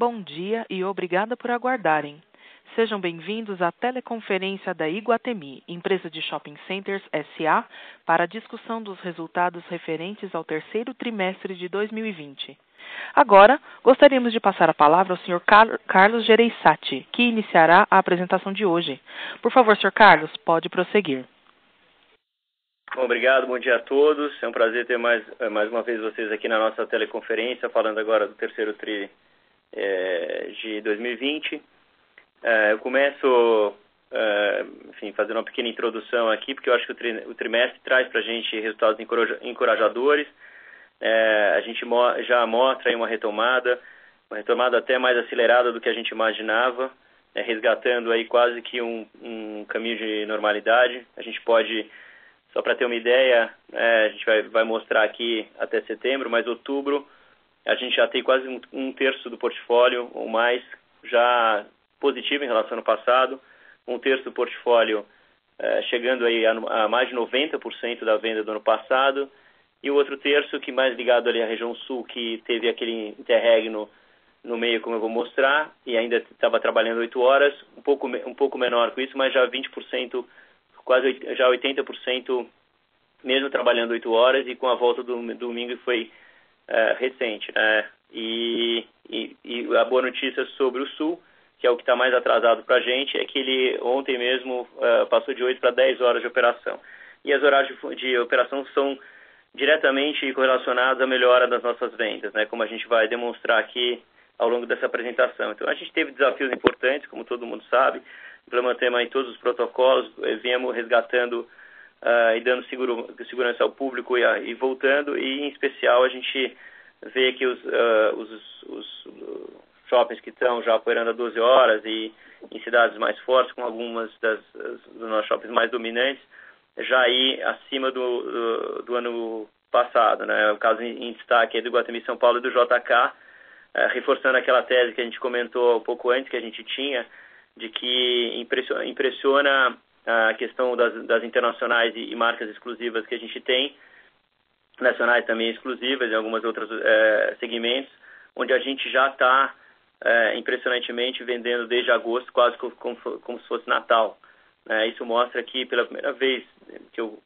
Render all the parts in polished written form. Bom dia e obrigada por aguardarem. Sejam bem-vindos à teleconferência da Iguatemi, empresa de shopping centers SA, para a discussão dos resultados referentes ao terceiro trimestre de 2020. Agora, gostaríamos de passar a palavra ao Sr. Carlos Gereissati, que iniciará a apresentação de hoje. Por favor, Sr. Carlos, pode prosseguir. Bom, obrigado, bom dia a todos. É um prazer ter mais uma vez vocês aqui na nossa teleconferência, falando agora do terceiro tri de 2020. Eu começo, fazendo uma pequena introdução aqui, porque eu acho que o trimestre traz para a gente resultados encorajadores. A gente já mostra aí uma retomada até mais acelerada do que a gente imaginava, resgatando aí quase que um caminho de normalidade. A gente pode, só para ter uma ideia, a gente vai mostrar aqui até setembro, mas outubro a gente já tem quase um terço do portfólio ou mais já positivo em relação ao ano passado, um terço do portfólio chegando aí a mais de 90% da venda do ano passado, e o outro terço, que mais ligado ali à região sul, que teve aquele interregno no meio, como eu vou mostrar, e ainda estava trabalhando 8 horas, um pouco menor que isso, mas já 20%, quase já 80%, mesmo trabalhando 8 horas, e com a volta do domingo foi recente, né? E a boa notícia sobre o sul, que é o que está mais atrasado para a gente, é que ele ontem mesmo passou de 8 para 10 horas de operação. E as horários de operação são diretamente correlacionados à melhora das nossas vendas, né? Como a gente vai demonstrar aqui ao longo dessa apresentação. Então, a gente teve desafios importantes, como todo mundo sabe, implementamos aí todos os protocolos, viemos resgatando e dando segurança ao público e voltando, e em especial a gente vê que os shoppings que estão já operando há 12 horas e em cidades mais fortes, com algumas dos nossos shoppings mais dominantes, já aí acima do ano passado, né? O caso em destaque é do Iguatemi São Paulo e do JK, reforçando aquela tese que a gente comentou um pouco antes, que a gente tinha, de que impressiona a questão das internacionais e marcas exclusivas que a gente tem, nacionais também exclusivas e algumas outras segmentos, onde a gente já está impressionantemente vendendo desde agosto, quase como se fosse Natal. Isso mostra que, pela primeira vez que eu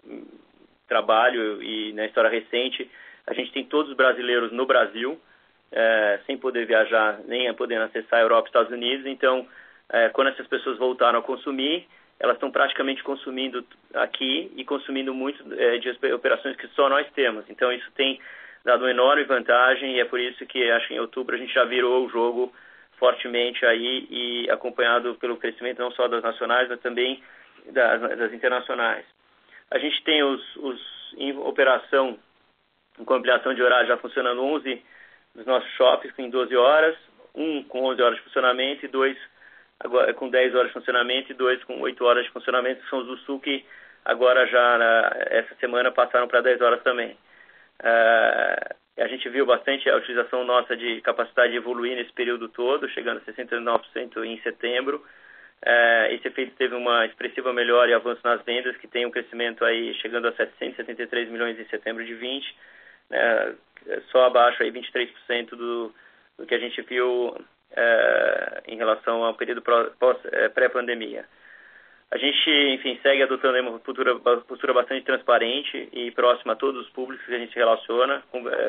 trabalho e na história recente, a gente tem todos os brasileiros no Brasil, sem poder viajar, nem podendo acessar a Europa e Estados Unidos. Então, quando essas pessoas voltaram a consumir, elas estão praticamente consumindo aqui e consumindo muito de operações que só nós temos. Então, isso tem dado uma enorme vantagem, e é por isso que, acho que em outubro a gente já virou o jogo fortemente aí, e acompanhado pelo crescimento não só das nacionais, mas também das internacionais. A gente tem em operação, com ampliação de horário, já funcionando 11 dos nossos shoppings em 12 horas, um com 11 horas de funcionamento, e dois agora, com 10 horas de funcionamento, e dois com 8 horas de funcionamento, que são os do Sul, que agora já essa semana passaram para 10 horas também. A gente viu bastante a utilização nossa de capacidade evoluir nesse período todo, chegando a 69% em setembro. Esse efeito teve uma expressiva melhora e avanço nas vendas, que tem um crescimento aí chegando a 773 milhões em setembro de 20, só abaixo aí 23% do que a gente viu em relação ao período pré-pandemia. A gente, segue adotando uma postura bastante transparente e próxima a todos os públicos que a gente relaciona,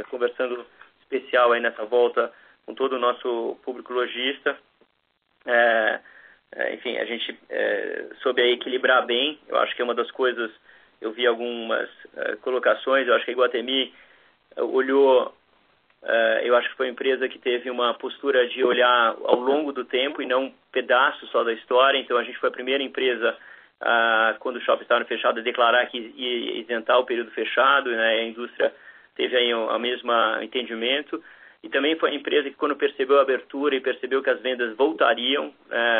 conversando especial aí nessa volta com todo o nosso público lojista. A gente soube aí equilibrar bem. Eu acho que é uma das coisas, eu vi algumas colocações, eu acho que a Iguatemi olhou, eu acho que foi uma empresa que teve uma postura de olhar ao longo do tempo e não pedaço só da história. Então, a gente foi a primeira empresa, quando o shopping estava fechado, a declarar que ia isentar o período fechado, né? A indústria teve aí o mesmo entendimento. E também foi a empresa que, quando percebeu a abertura e percebeu que as vendas voltariam,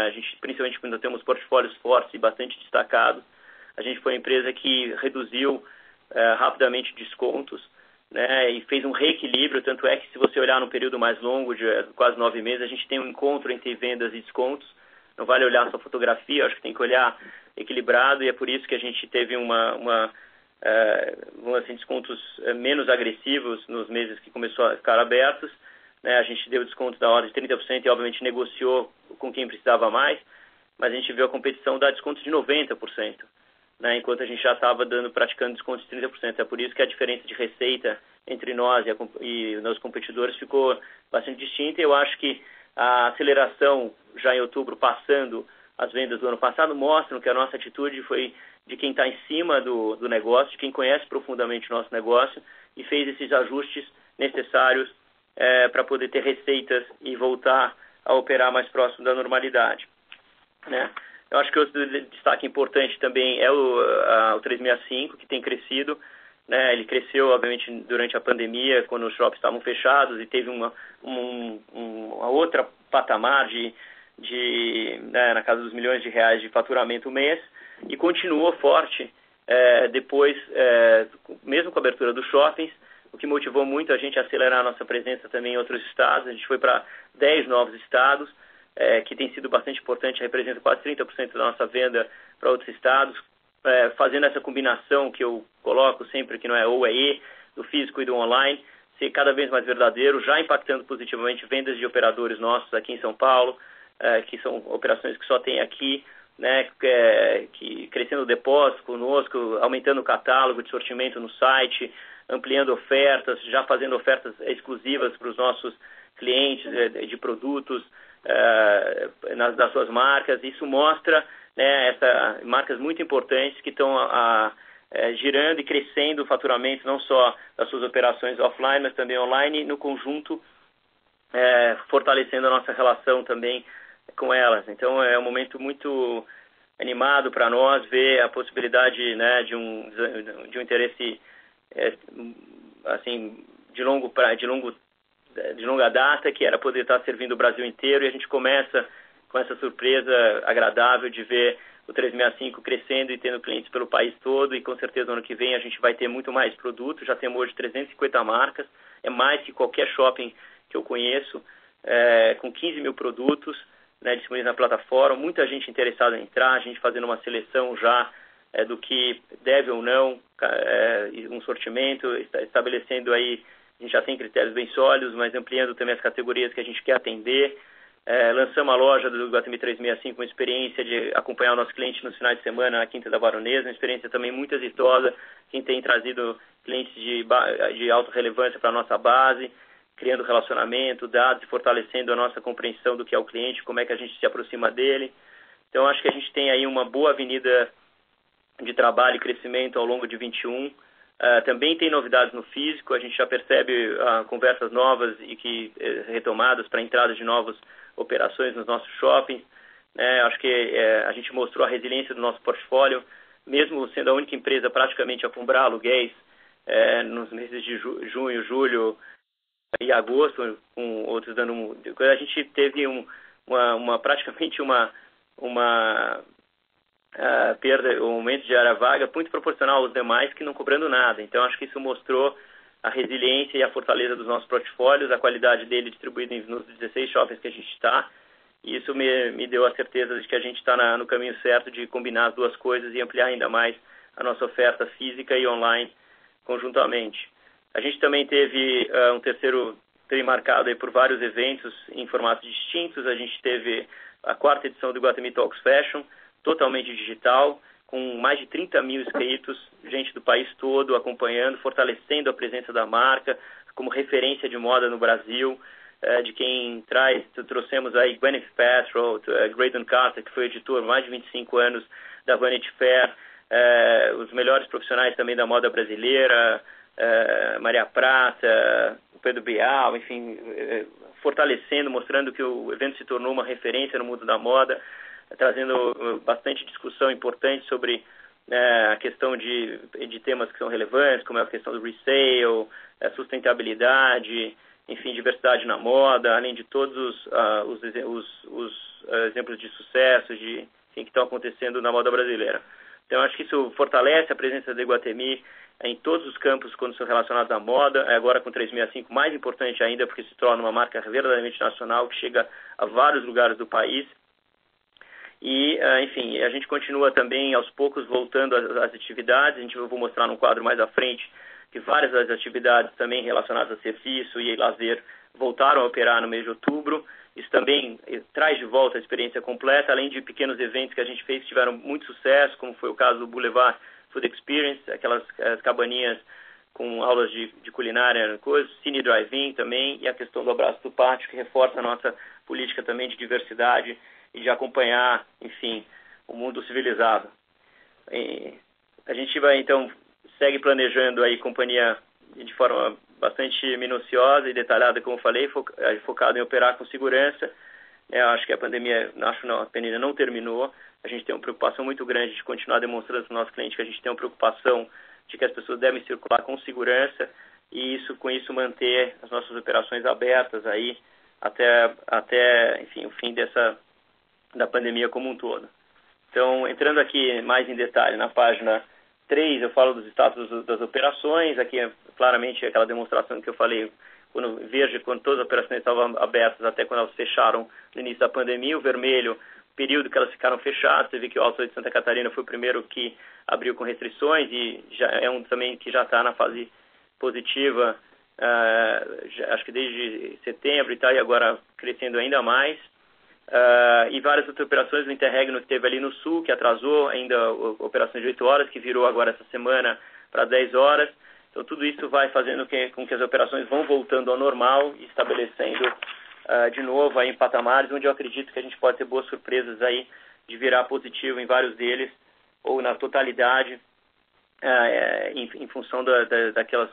a gente, principalmente quando temos portfólios fortes e bastante destacados, a gente foi a empresa que reduziu rapidamente descontos, né? E fez um reequilíbrio, tanto é que, se você olhar num período mais longo, de quase 9 meses, a gente tem um encontro entre vendas e descontos. Não vale olhar só fotografia, acho que tem que olhar equilibrado, e é por isso que a gente teve descontos menos agressivos nos meses que começou a ficar abertos, né? A gente deu desconto da hora de 30% e, obviamente, negociou com quem precisava mais, mas a gente viu a competição dar desconto de 90%, né? Enquanto a gente já estava praticando desconto de 30%. É por isso que a diferença de receita entre nós e nossos competidores ficou bastante distinta. Eu acho que a aceleração, já em outubro, passando as vendas do ano passado, mostram que a nossa atitude foi de quem está em cima do negócio, de quem conhece profundamente o nosso negócio e fez esses ajustes necessários para poder ter receitas e voltar a operar mais próximo da normalidade, né? Eu acho que outro destaque importante também é o 365, que tem crescido, né? Ele cresceu, obviamente, durante a pandemia, quando os shops estavam fechados, e teve uma outra patamar de na casa dos R$1 milhão de faturamento mês, e continuou forte depois, mesmo com a abertura dos shoppings, o que motivou muito a gente a acelerar a nossa presença também em outros estados. A gente foi para 10 novos estados, que tem sido bastante importante, representa quase 30% da nossa venda para outros estados, fazendo essa combinação que eu coloco sempre, que não é ou é e, do físico e do online, ser cada vez mais verdadeiro, já impactando positivamente vendas de operadores nossos aqui em São Paulo, que são operações que só tem aqui, né, que crescendo o depósito conosco, aumentando o catálogo de sortimento no site, ampliando ofertas, já fazendo ofertas exclusivas para os nossos clientes de produtos das suas marcas. Isso mostra, né, marcas muito importantes que estão girando e crescendo o faturamento não só das suas operações offline, mas também online, no conjunto, fortalecendo a nossa relação também com elas. Então é um momento muito animado para nós ver a possibilidade, né, de um interesse assim de longa data, que era poder estar servindo o Brasil inteiro, e a gente começa com essa surpresa agradável de ver o 365 crescendo e tendo clientes pelo país todo. E com certeza no ano que vem a gente vai ter muito mais produtos, já temos hoje 350 marcas, é mais que qualquer shopping que eu conheço, com 15 mil produtos, né, disponíveis na plataforma, muita gente interessada em entrar, a gente fazendo uma seleção já do que deve ou não, um sortimento, estabelecendo aí, a gente já tem critérios bem sólidos, mas ampliando também as categorias que a gente quer atender. Lançamos a loja do Iguatemi 365, uma experiência de acompanhar o nosso cliente nos finais de semana na Quinta da Baronesa, uma experiência também muito exitosa, que tem trazido clientes de alta relevância para a nossa base, criando relacionamento, dados e fortalecendo a nossa compreensão do que é o cliente, como é que a gente se aproxima dele. Então, acho que a gente tem aí uma boa avenida de trabalho e crescimento ao longo de 21. Também tem novidades no físico, a gente já percebe conversas novas e retomadas para a entrada de novas operações nos nossos shoppings, né? Acho que a gente mostrou a resiliência do nosso portfólio, mesmo sendo a única empresa praticamente a comprar aluguéis nos meses de junho, julho e agosto, com outros dando. A gente teve praticamente uma perda, um aumento de área vaga muito proporcional aos demais, que não cobrando nada. Então, acho que isso mostrou a resiliência e a fortaleza dos nossos portfólios, a qualidade dele distribuído nos 16 shoppings que a gente está. E isso me deu a certeza de que a gente está no caminho certo de combinar as duas coisas e ampliar ainda mais a nossa oferta física e online conjuntamente. A gente também teve um terceiro tri marcado aí por vários eventos em formatos distintos. A gente teve a 4ª edição do Iguatemi Talks Fashion, totalmente digital, com mais de 30 mil inscritos, gente do país todo acompanhando, fortalecendo a presença da marca como referência de moda no Brasil, de quem trouxemos aí Gwyneth Paltrow, Graydon Carter, que foi editor há mais de 25 anos da Vanity Fair, os melhores profissionais também da moda brasileira, Maria Prata, o Pedro Bial, enfim, fortalecendo, mostrando que o evento se tornou uma referência no mundo da moda, trazendo bastante discussão importante sobre a questão de temas que são relevantes, como é a questão do resale, sustentabilidade, enfim, diversidade na moda, além de todos os exemplos de sucesso enfim, que estão acontecendo na moda brasileira. Então, acho que isso fortalece a presença da Iguatemi em todos os campos quando são relacionados à moda, agora com 365 mais importante ainda, porque se torna uma marca verdadeiramente nacional, que chega a vários lugares do país. E, enfim, a gente continua também, aos poucos, voltando às atividades. Eu vou mostrar num quadro mais à frente que várias das atividades também relacionadas a serviço e lazer voltaram a operar no mês de outubro. Isso também traz de volta a experiência completa, além de pequenos eventos que a gente fez que tiveram muito sucesso, como foi o caso do Boulevard Food Experience, aquelas cabaninhas com aulas de culinária, coisas, cine drive-in também, e a questão do abraço do pátio, que reforça a nossa política também de diversidade e de acompanhar, enfim, o mundo civilizado. E a gente vai, então, segue planejando aí a companhia de forma bastante minuciosa e detalhada, como eu falei, focado em operar com segurança. Eu acho que a pandemia, a pandemia não terminou. A gente tem uma preocupação muito grande de continuar demonstrando para o nosso cliente que a gente tem uma preocupação de que as pessoas devem circular com segurança e com isso manter as nossas operações abertas aí até enfim, o fim da pandemia como um todo. Então, entrando aqui mais em detalhe na página 3, eu falo dos status das operações. Aqui é claramente aquela demonstração que eu falei, quando todas as operações estavam abertas até quando elas fecharam no início da pandemia. O vermelho, período que elas ficaram fechadas. Você vê que o Alto de Santa Catarina foi o primeiro que abriu com restrições e já é um também que já está na fase positiva, acho que desde setembro e tal, e agora crescendo ainda mais. E várias outras operações, o interregno que teve ali no Sul, que atrasou ainda a operação de 8 horas, que virou agora essa semana para 10 horas. Então, tudo isso vai fazendo com que as operações vão voltando ao normal e estabelecendo de novo aí em patamares, onde eu acredito que a gente pode ter boas surpresas aí de virar positivo em vários deles, ou na totalidade, em função daquelas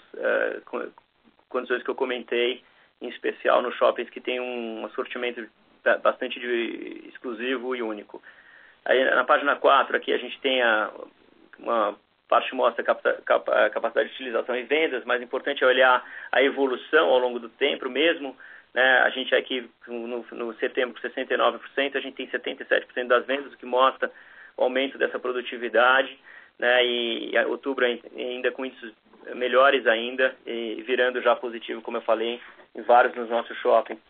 condições que eu comentei, em especial nos shoppings que tem um assortimento bastante exclusivo e único. Aí, na página 4, aqui a gente tem uma parte que mostra capacidade de utilização e vendas, mas o importante é olhar a evolução ao longo do tempo mesmo, né? A gente aqui no setembro com 69%, a gente tem 77% das vendas, o que mostra o aumento dessa produtividade, né? E outubro ainda com índices melhores ainda, e virando já positivo, como eu falei, em vários dos nossos shoppings.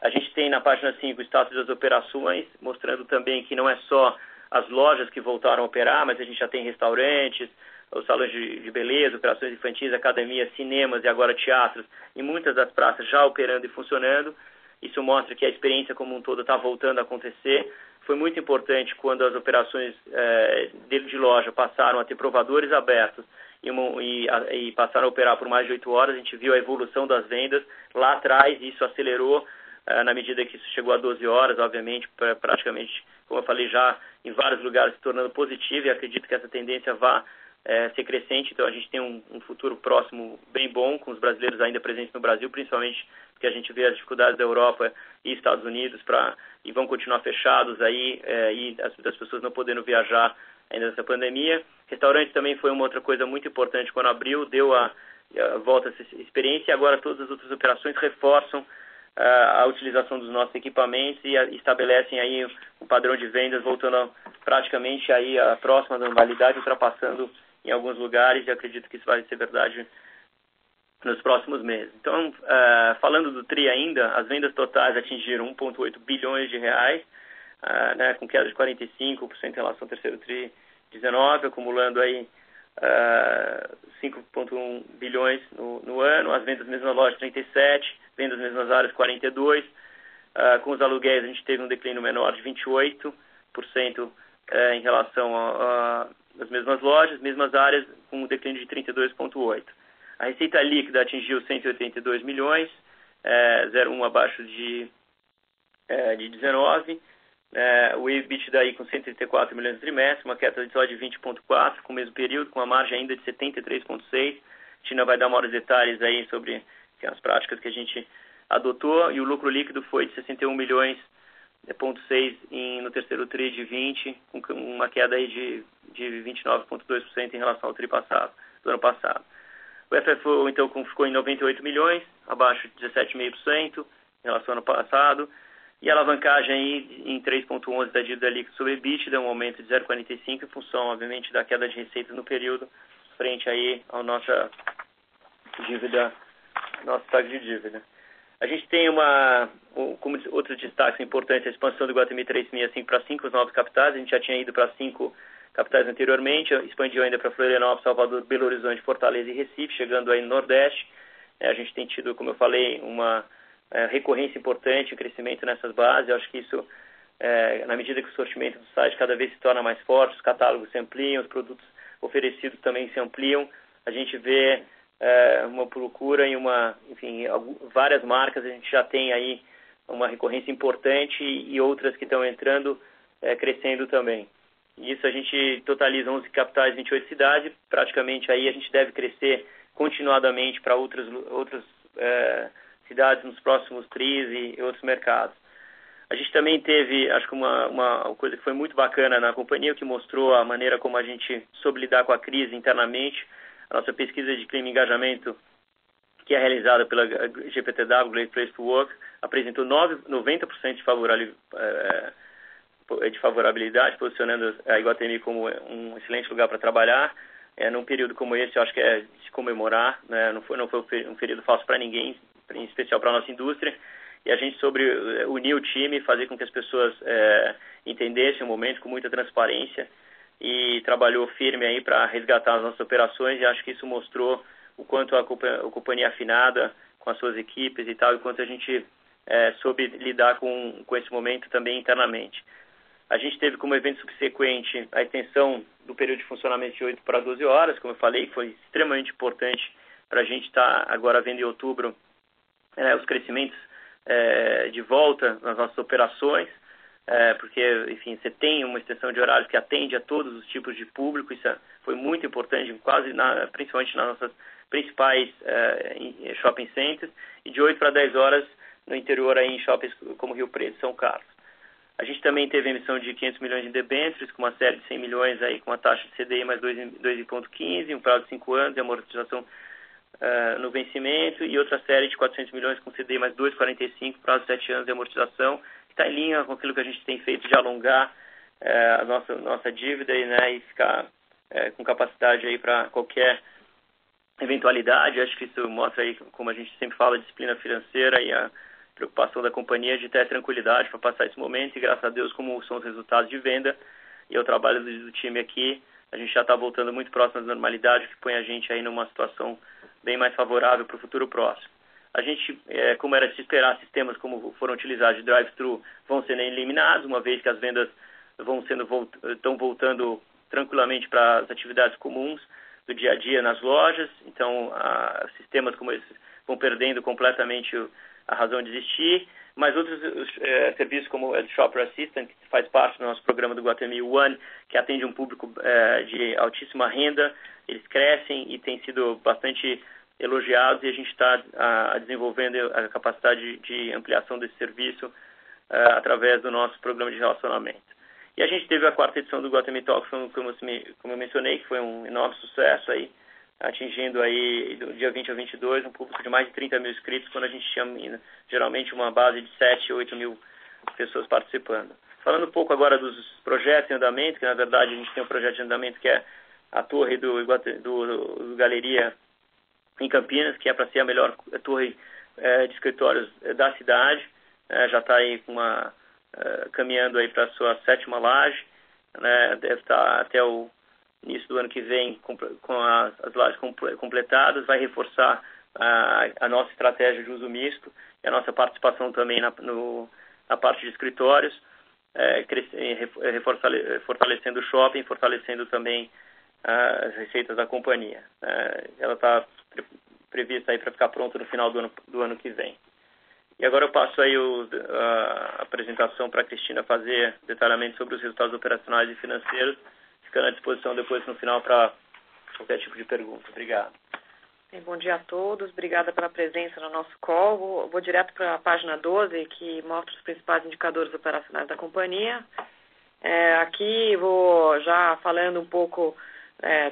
A gente tem na página 5 o status das operações, mostrando também que não é só as lojas que voltaram a operar, mas a gente já tem restaurantes, os salões de beleza, operações infantis, academias, cinemas e agora teatros, e muitas das praças já operando e funcionando. Isso mostra que a experiência como um todo está voltando a acontecer. Foi muito importante quando as operações de loja passaram a ter provadores abertos e passaram a operar por mais de 8 horas. A gente viu a evolução das vendas lá atrás, e isso acelerou na medida que isso chegou a 12 horas, obviamente, praticamente, como eu falei, já em vários lugares se tornando positivo, e acredito que essa tendência vá ser crescente. Então, a gente tem um futuro próximo bem bom, com os brasileiros ainda presentes no Brasil, principalmente porque a gente vê as dificuldades da Europa e Estados Unidos, e vão continuar fechados aí, e as pessoas não podendo viajar ainda nessa pandemia. Restaurante também foi uma outra coisa muito importante quando abriu, deu a volta a essa experiência, e agora todas as outras operações reforçam a utilização dos nossos equipamentos e estabelecem aí um padrão de vendas voltando praticamente aí a próxima normalidade, ultrapassando em alguns lugares, e acredito que isso vai ser verdade nos próximos meses. Então, falando do TRI ainda, as vendas totais atingiram 1,8 bilhões de reais, né, com queda de 45% em relação ao terceiro TRI 19, acumulando aí 5,1 bilhões no ano. As vendas mesma loja 37, vendas mesmas áreas 42. Com os aluguéis a gente teve um declínio menor de 28% em relação às mesmas lojas, mesmas áreas, com um declínio de 32,8%. A receita líquida atingiu 182 milhões, 0,1 abaixo de 19. O EBITDA aí com 134 milhões no trimestre, uma queda só de 20,4% com o mesmo período, com a margem ainda de 73,6%. A China vai dar maiores detalhes aí sobre as práticas que a gente adotou, e o lucro líquido foi de 61,6 milhões no terceiro TRI de 20, com uma queda aí de 29,2% em relação ao TRI do ano passado. O FFO, então, ficou em 98 milhões, abaixo de 17,5% em relação ao ano passado, e a alavancagem aí em 3,11% da dívida líquida sobre EBITDA, um aumento de 0,45% em função, obviamente, da queda de receitas no período, frente aí à nossa dívida, nosso destaque de dívida. A gente tem como outros destaques importantes, a expansão do Iguatemi 365 para 5 novos capitais. A gente já tinha ido para 5 capitais anteriormente, expandiu ainda para Florianópolis, Salvador, Belo Horizonte, Fortaleza e Recife, chegando aí no Nordeste. A gente tem tido, como eu falei, uma recorrência importante, crescimento nessas bases. Eu acho que isso, na medida que o sortimento do site cada vez se torna mais forte, os catálogos se ampliam, os produtos oferecidos também se ampliam, a gente vê uma procura em uma, enfim, várias marcas, a gente já tem aí uma recorrência importante e outras que estão entrando, crescendo também. Isso a gente totaliza 11 capitais, 28 cidades, praticamente aí a gente deve crescer continuadamente para outras cidades nos próximos TRIs e outros mercados. A gente também teve, acho que uma coisa que foi muito bacana na companhia, que mostrou a maneira como a gente soube lidar com a crise internamente. A nossa pesquisa de clima e engajamento, que é realizada pela IGTA3, Great Place to Work, apresentou 90% de favorabilidade, posicionando a Iguatemi como um excelente lugar para trabalhar. Num período como esse, eu acho que é de se comemorar, né? Não foi um período fácil para ninguém, em especial para a nossa indústria. E a gente soube unir o time, fazer com que as pessoas entendessem o momento com muita transparência e trabalhou firme aí para resgatar as nossas operações, e acho que isso mostrou o quanto a companhia afinada com as suas equipes e tal, e quanto a gente soube lidar com esse momento também internamente. A gente teve como evento subsequente a extensão do período de funcionamento de 8 para 12 horas, como eu falei, que foi extremamente importante para a gente estar agora vendo em outubro os crescimentos de volta nas nossas operações, porque, enfim, você tem uma extensão de horário que atende a todos os tipos de público. Isso foi muito importante, principalmente nas nossas principais shopping centers, e de 8 para 10 horas no interior aí, em shoppings como Rio Preto e São Carlos. A gente também teve emissão de 500 milhões de debêntures, com uma série de 100 milhões aí, com uma taxa de CDI mais 2,15, um prazo de 5 anos e amortização no vencimento, e outra série de 400 milhões com CDI mais 2,45, prazo de 7 anos de amortização, que está em linha com aquilo que a gente tem feito de alongar a nossa dívida e, né, e ficar com capacidade aí para qualquer eventualidade. Acho que isso mostra aí, como a gente sempre fala, a disciplina financeira e a preocupação da companhia de ter tranquilidade para passar esse momento. E graças a Deus, como são os resultados de venda e o trabalho do time aqui, a gente já está voltando muito próximo da normalidade, que põe a gente aí numa situação bem mais favorável para o futuro próximo. A gente, como era de se esperar, sistemas como foram utilizados de drive-thru vão sendo eliminados, uma vez que as vendas estão voltando tranquilamente para as atividades comuns do dia a dia nas lojas. Então, sistemas como esses vão perdendo completamente a razão de existir, mas outros serviços como o Shopper Assistant, que faz parte do nosso programa do Guatemi One, que atende um público de altíssima renda, eles crescem e têm sido bastante elogiados, e a gente está desenvolvendo a capacidade de ampliação desse serviço através do nosso programa de relacionamento. E a gente teve a 4ª edição do Guatemi Talks, como eu mencionei, que foi um enorme sucesso aí, atingindo aí do dia 20 ao 22 um público de mais de 30 mil inscritos, quando a gente tinha geralmente uma base de 7 ou 8 mil pessoas participando. Falando um pouco agora dos projetos em andamento, que na verdade a gente tem um projeto de andamento que é a torre do Galeria em Campinas, que é para ser a melhor torre de escritórios da cidade, já está aí caminhando aí para a sua 7ª laje, né? Deve estar até o início do ano que vem com as lajes completadas. Vai reforçar a nossa estratégia de uso misto e a nossa participação também na parte de escritórios, fortalecendo o shopping, fortalecendo também as receitas da companhia. Ela está prevista aí para ficar pronta no final do ano que vem. E agora eu passo aí a apresentação para a Cristina fazer detalhamento sobre os resultados operacionais e financeiros, ficando à disposição depois no final para qualquer tipo de pergunta. Obrigado. Bom dia a todos. Obrigada pela presença no nosso call. Vou direto para a página 12, que mostra os principais indicadores operacionais da companhia. Aqui vou já falando um pouco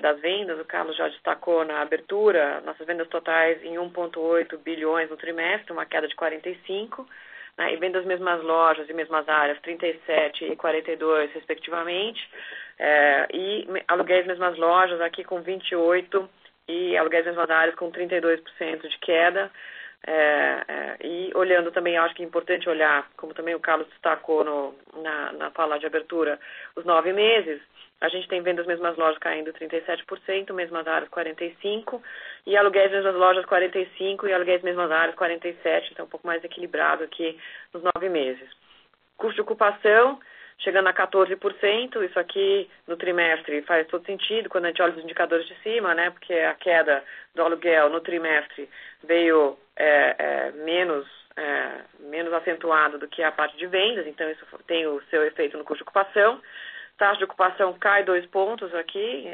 das vendas. O Carlos já destacou na abertura, nossas vendas totais em 1,8 bilhões no trimestre, uma queda de 45%. E vendas mesmas lojas e mesmas áreas, 37 e 42, respectivamente, e aluguéis mesmas lojas aqui com 28 e aluguéis mesmas áreas com 32% de queda, E olhando também, acho que é importante olhar, como também o Carlos destacou na fala de abertura, os 9 meses, a gente tem vendas mesmas lojas caindo 37%, mesmas áreas 45%, e aluguéis mesmas lojas 45% e aluguéis mesmas áreas 47%, então um pouco mais equilibrado aqui nos 9 meses. Custo de ocupação chegando a 14%, isso aqui no trimestre faz todo sentido quando a gente olha os indicadores de cima, né? Porque a queda do aluguel no trimestre veio menos acentuado do que a parte de vendas, então isso tem o seu efeito no custo de ocupação. Taxa de ocupação cai 2 pontos aqui,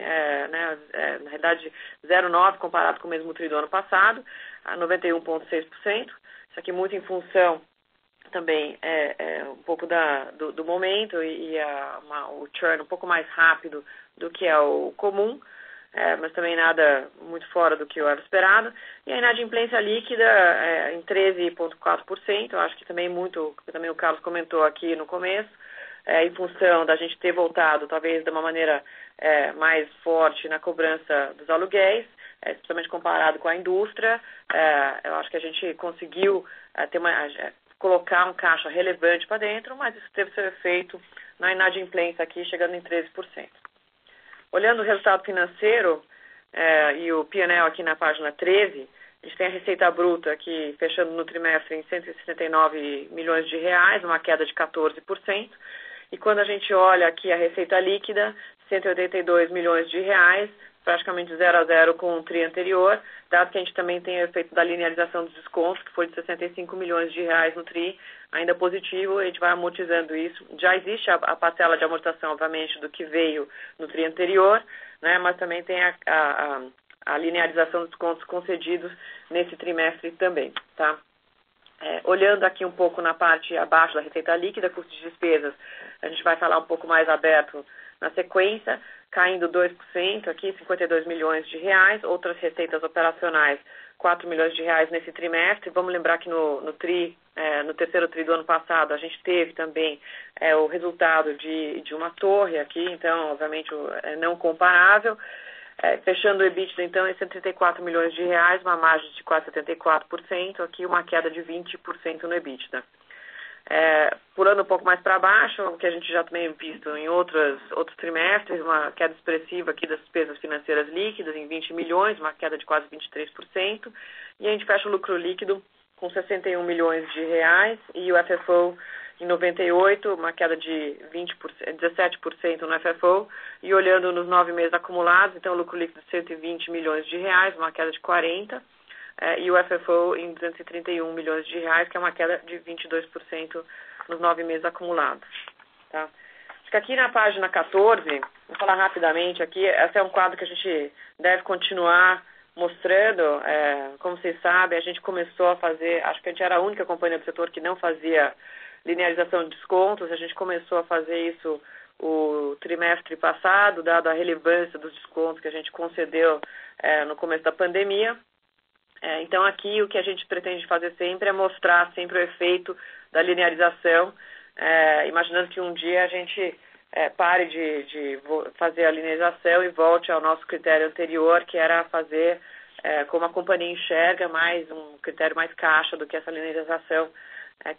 na realidade 0,9 comparado com o mesmo trimestre do ano passado, a 91,6%, isso aqui muito em função também um pouco do momento e o churn um pouco mais rápido do que é o comum, mas também nada muito fora do que eu era esperado. E a inadimplência líquida em 13,4%, acho que também muito, também o Carlos comentou aqui no começo, em função da gente ter voltado talvez de uma maneira mais forte na cobrança dos aluguéis, especialmente comparado com a indústria, eu acho que a gente conseguiu colocar um caixa relevante para dentro, mas isso teve seu efeito na inadimplência aqui, chegando em 13%. Olhando o resultado financeiro e o P&L aqui na página 13, a gente tem a receita bruta aqui fechando no trimestre em 169 milhões de reais, uma queda de 14%, e quando a gente olha aqui a receita líquida, 182 milhões de reais, praticamente 0 a 0 com o tri anterior, dado que a gente também tem o efeito da linearização dos descontos, que foi de 65 milhões de reais no tri, ainda positivo, a gente vai amortizando isso. Já existe a parcela de amortização, obviamente, do que veio no tri anterior, né? Mas também tem a linearização dos descontos concedidos nesse trimestre também, tá? Olhando aqui um pouco na parte abaixo da receita líquida, custo de despesas, a gente vai falar um pouco mais aberto na sequência, caindo 2% aqui, 52 milhões de reais, outras receitas operacionais, 4 milhões de reais nesse trimestre. Vamos lembrar que no terceiro tri do ano passado, a gente teve também o resultado de uma torre aqui, então, obviamente, não comparável. Fechando o EBITDA, então, em 134 milhões de reais, uma margem de 4,74%, aqui uma queda de 20% no EBITDA. Pulando um pouco mais para baixo, o que a gente já também visto em outros trimestres, uma queda expressiva aqui das despesas financeiras líquidas em 20 milhões, uma queda de quase 23%, e a gente fecha o lucro líquido com 61 milhões de reais e o FFO em 98, uma queda de 17% no FFO, e olhando nos 9 meses acumulados, então o lucro líquido de 120 milhões de reais, uma queda de 40%, e o FFO em 231 milhões de reais, que é uma queda de 22% nos 9 meses acumulados. Tá? Acho que aqui na página 14, vou falar rapidamente aqui, esse é um quadro que a gente deve continuar mostrando. Como vocês sabem, a gente começou a fazer, acho que a gente era a única companhia do setor que não fazia linearização de descontos, a gente começou a fazer isso o trimestre passado, dado a relevância dos descontos que a gente concedeu no começo da pandemia. Então, aqui o que a gente pretende fazer sempre é mostrar sempre o efeito da linearização, imaginando que um dia a gente pare de fazer a linearização e volte ao nosso critério anterior, que era fazer como a companhia enxerga, mais um critério mais caixa do que essa linearização,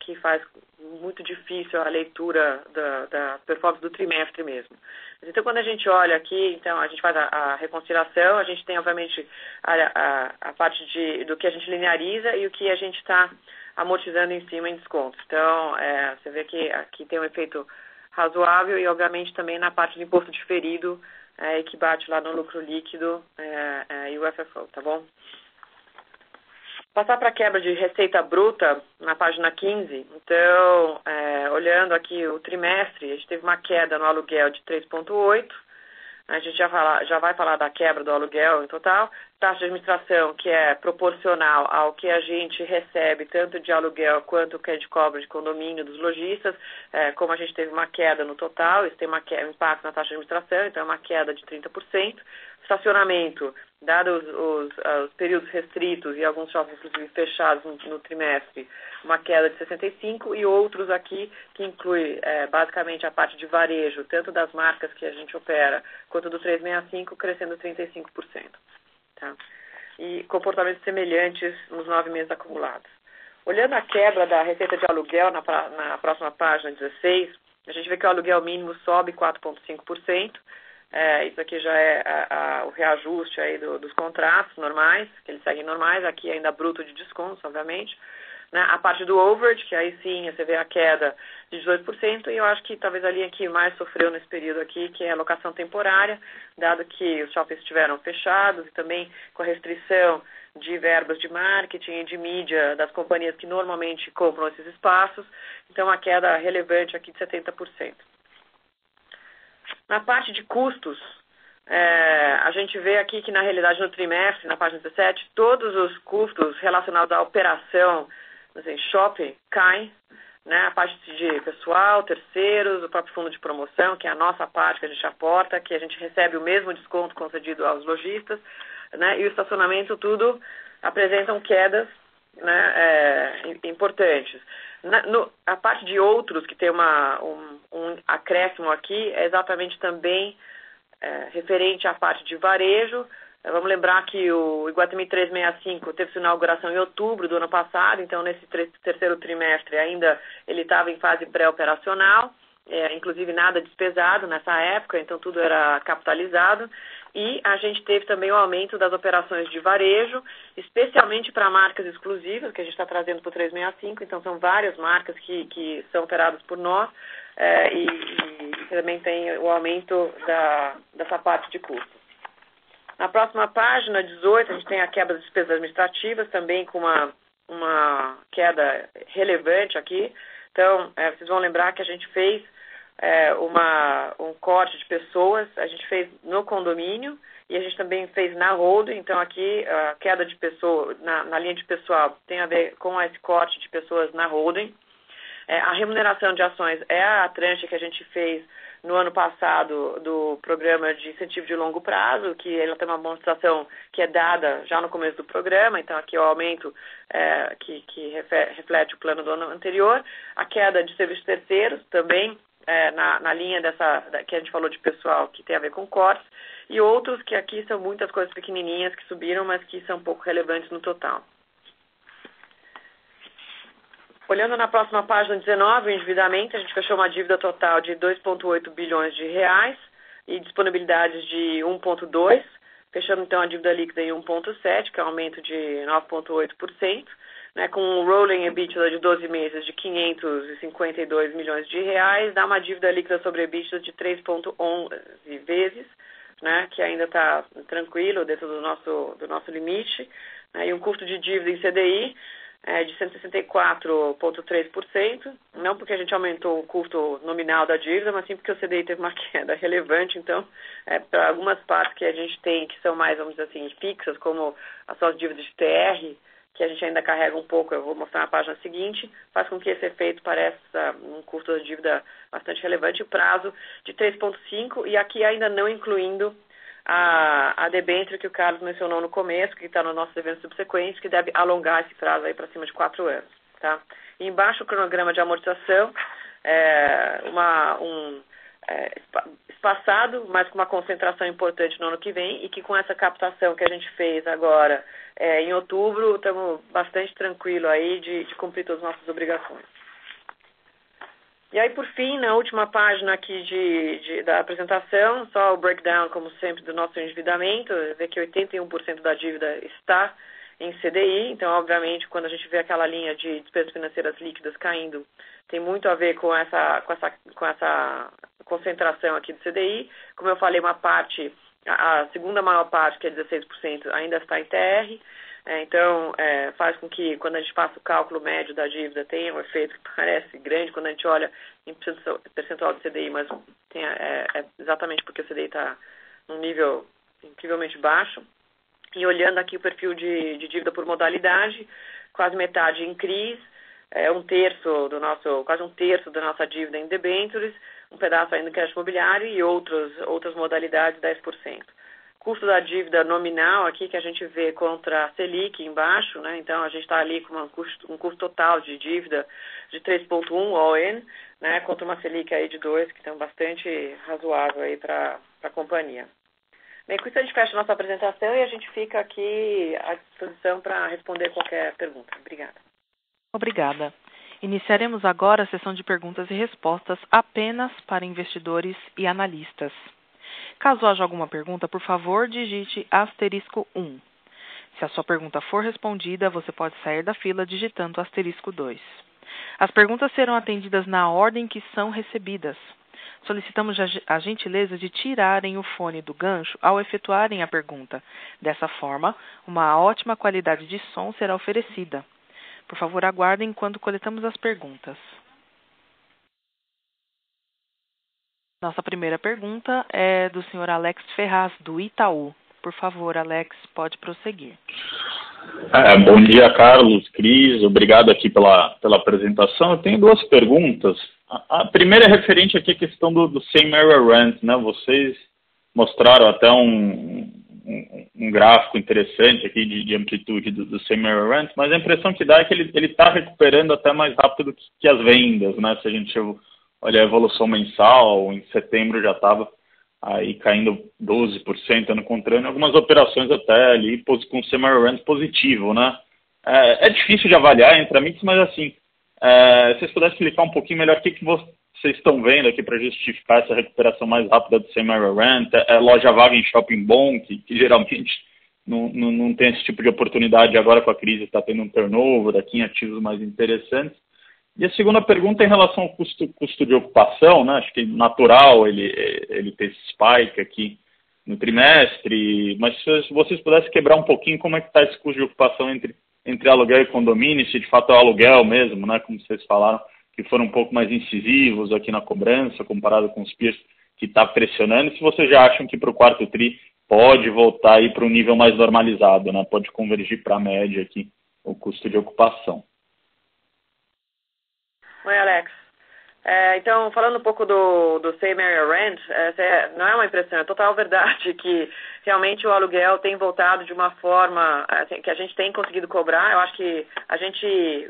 que faz muito difícil a leitura da performance do trimestre mesmo. Então, quando a gente olha aqui, então a gente faz a reconciliação, a gente tem, obviamente, a parte do que a gente lineariza e o que a gente está amortizando em cima em descontos. Então, você vê que aqui tem um efeito razoável e, obviamente, também na parte do imposto diferido, que bate lá no lucro líquido e o FFO, tá bom? Passar para a quebra de receita bruta, na página 15, então, olhando aqui o trimestre, a gente teve uma queda no aluguel de 3,8%, a gente já vai falar da quebra do aluguel em total, taxa de administração que é proporcional ao que a gente recebe, tanto de aluguel quanto que a gente cobra de condomínio dos lojistas, como a gente teve uma queda no total, isso tem um impacto na taxa de administração, então é uma queda de 30%, estacionamento, dado os períodos restritos e alguns shoppings, inclusive, fechados no trimestre, uma queda de 65%, e outros aqui, que inclui basicamente a parte de varejo, tanto das marcas que a gente opera, quanto do 365, crescendo 35%. Tá? e comportamentos semelhantes nos 9 meses acumulados. Olhando a quebra da receita de aluguel na próxima página 16, a gente vê que o aluguel mínimo sobe 4,5%. Isso aqui já é o reajuste aí dos contratos normais, que eles seguem normais, aqui ainda bruto de descontos, obviamente. Né? A parte do overage, que aí sim você vê a queda de 18%, e eu acho que talvez a linha que mais sofreu nesse período aqui, que é a locação temporária, dado que os shoppings estiveram fechados e também com a restrição de verbas de marketing e de mídia das companhias que normalmente compram esses espaços, então a queda relevante aqui de 70%. Na parte de custos, a gente vê aqui que, na realidade, no trimestre, na página 17, todos os custos relacionados à operação, assim, shopping, caem, né? A parte de pessoal, terceiros, o próprio fundo de promoção, que é a nossa parte que a gente aporta, que a gente recebe o mesmo desconto concedido aos lojistas, né? E o estacionamento, tudo apresentam quedas, né? Importantes. A parte de outros, que tem um acréscimo aqui, é exatamente também referente à parte de varejo. Vamos lembrar que o Iguatemi 365 teve sua inauguração em outubro do ano passado, então nesse terceiro trimestre ainda ele estava em fase pré-operacional, inclusive nada despesado nessa época, então tudo era capitalizado. E a gente teve também o aumento das operações de varejo, especialmente para marcas exclusivas, que a gente está trazendo para o 365, então são várias marcas que são operadas por nós, e também tem o aumento dessa parte de custo. Na próxima página, 18, a gente tem a quebra das despesas administrativas, também com uma queda relevante aqui. Então, vocês vão lembrar que a gente fez um corte de pessoas, a gente fez no condomínio e a gente também fez na holding, então aqui a queda de pessoa na linha de pessoal tem a ver com esse corte de pessoas na holding. A remuneração de ações é a tranche que a gente fez no ano passado do programa de incentivo de longo prazo, que ela tem uma amortização que é dada já no começo do programa, então aqui o aumento que reflete o plano do ano anterior, a queda de serviços terceiros também, na linha que a gente falou de pessoal, que tem a ver com cortes, e outros que aqui são muitas coisas pequenininhas que subiram, mas que são pouco relevantes no total. Olhando na próxima página 19, o endividamento, a gente fechou uma dívida total de 2,8 bilhões de reais e disponibilidades de 1,2, fechando então a dívida líquida em 1,7, que é um aumento de 9,8%. Né, com um rolling EBITDA de 12 meses de 552 milhões de reais, dá uma dívida líquida sobre EBITDA de 3,11 vezes, né, que ainda está tranquilo dentro do nosso limite, né, e um custo de dívida em CDI de 164,3%, não porque a gente aumentou o custo nominal da dívida, mas sim porque o CDI teve uma queda relevante, então para algumas partes que a gente tem que são mais, vamos dizer assim, fixas, como as suas dívidas de TR, que a gente ainda carrega um pouco, eu vou mostrar na página seguinte, faz com que esse efeito pareça um custo de dívida bastante relevante, o prazo de 3,5, e aqui ainda não incluindo a debênture que o Carlos mencionou no começo, que está no nosso evento subsequente, que deve alongar esse prazo aí para cima de 4 anos. Tá? E embaixo o cronograma de amortização, espaçado, mas com uma concentração importante no ano que vem, e que com essa captação que a gente fez agora em outubro, estamos bastante tranquilos aí de cumprir todas as nossas obrigações. E aí, por fim, na última página aqui da apresentação, só o breakdown, como sempre, do nosso endividamento, vê que 81% da dívida está em CDI, então, obviamente, quando a gente vê aquela linha de despesas financeiras líquidas caindo, tem muito a ver com essa concentração aqui do CDI. Como eu falei, a segunda maior parte, que é 16%, ainda está em TR. Então, faz com que, quando a gente passa o cálculo médio da dívida, tenha um efeito que parece grande quando a gente olha em percentual do CDI, mas é exatamente porque o CDI está num nível incrivelmente baixo. E olhando aqui o perfil de dívida por modalidade, quase metade em CRIs, quase um terço da nossa dívida em debêntures, um pedaço ainda em crédito imobiliário e outras modalidades, 10%. Custo da dívida nominal aqui, que a gente vê contra a Selic embaixo, né? Então, a gente está ali com um custo total de dívida de 3,1 all-in, né? Contra uma Selic aí de 2, que estão bastante razoável aí para a companhia. Bem, com isso a gente fecha a nossa apresentação e a gente fica aqui à disposição para responder qualquer pergunta. Obrigada. Obrigada. Iniciaremos agora a sessão de perguntas e respostas apenas para investidores e analistas. Caso haja alguma pergunta, por favor, digite asterisco 1. Se a sua pergunta for respondida, você pode sair da fila digitando asterisco 2. As perguntas serão atendidas na ordem que são recebidas. Solicitamos a gentileza de tirarem o fone do gancho ao efetuarem a pergunta. Dessa forma, uma ótima qualidade de som será oferecida. Por favor, aguardem enquanto coletamos as perguntas. Nossa primeira pergunta é do senhor Alex Ferraz, do Itaú. Por favor, Alex, pode prosseguir. Bom dia, Carlos, Cris. Obrigado aqui pela apresentação. Eu tenho duas perguntas. A primeira é referente aqui à questão do Same Area Rent, né? Vocês mostraram até um gráfico interessante aqui de amplitude do Same Area Rent, mas a impressão que dá é que ele está recuperando até mais rápido que as vendas, né? Se a gente olha a evolução mensal, em setembro já estava aí caindo 12% ano contra ano, algumas operações até ali com Same Area Rent positivo, né? É difícil de avaliar entre amigos, mas assim, se vocês pudessem explicar um pouquinho melhor o que vocês estão vendo aqui para justificar essa recuperação mais rápida do Same Area Rent, loja vaga em shopping bom, que geralmente não tem esse tipo de oportunidade agora com a crise, está tendo um turnover aqui em ativos mais interessantes. E a segunda pergunta é em relação ao custo de ocupação, né? Acho que é natural ele ter esse spike aqui no trimestre, mas se vocês pudessem quebrar um pouquinho como é que está esse custo de ocupação entre aluguel e condomínio, se de fato é o aluguel mesmo, né? Como vocês falaram, que foram um pouco mais incisivos aqui na cobrança, comparado com os peers que está pressionando, e se vocês já acham que para o quarto tri pode voltar aí para um nível mais normalizado, né? Pode convergir para a média aqui o custo de ocupação. Oi, Alex. Então, falando um pouco do Same Area Rent, não é uma impressão, é total verdade que realmente o aluguel tem voltado de uma forma assim, que a gente tem conseguido cobrar. Eu acho que a gente,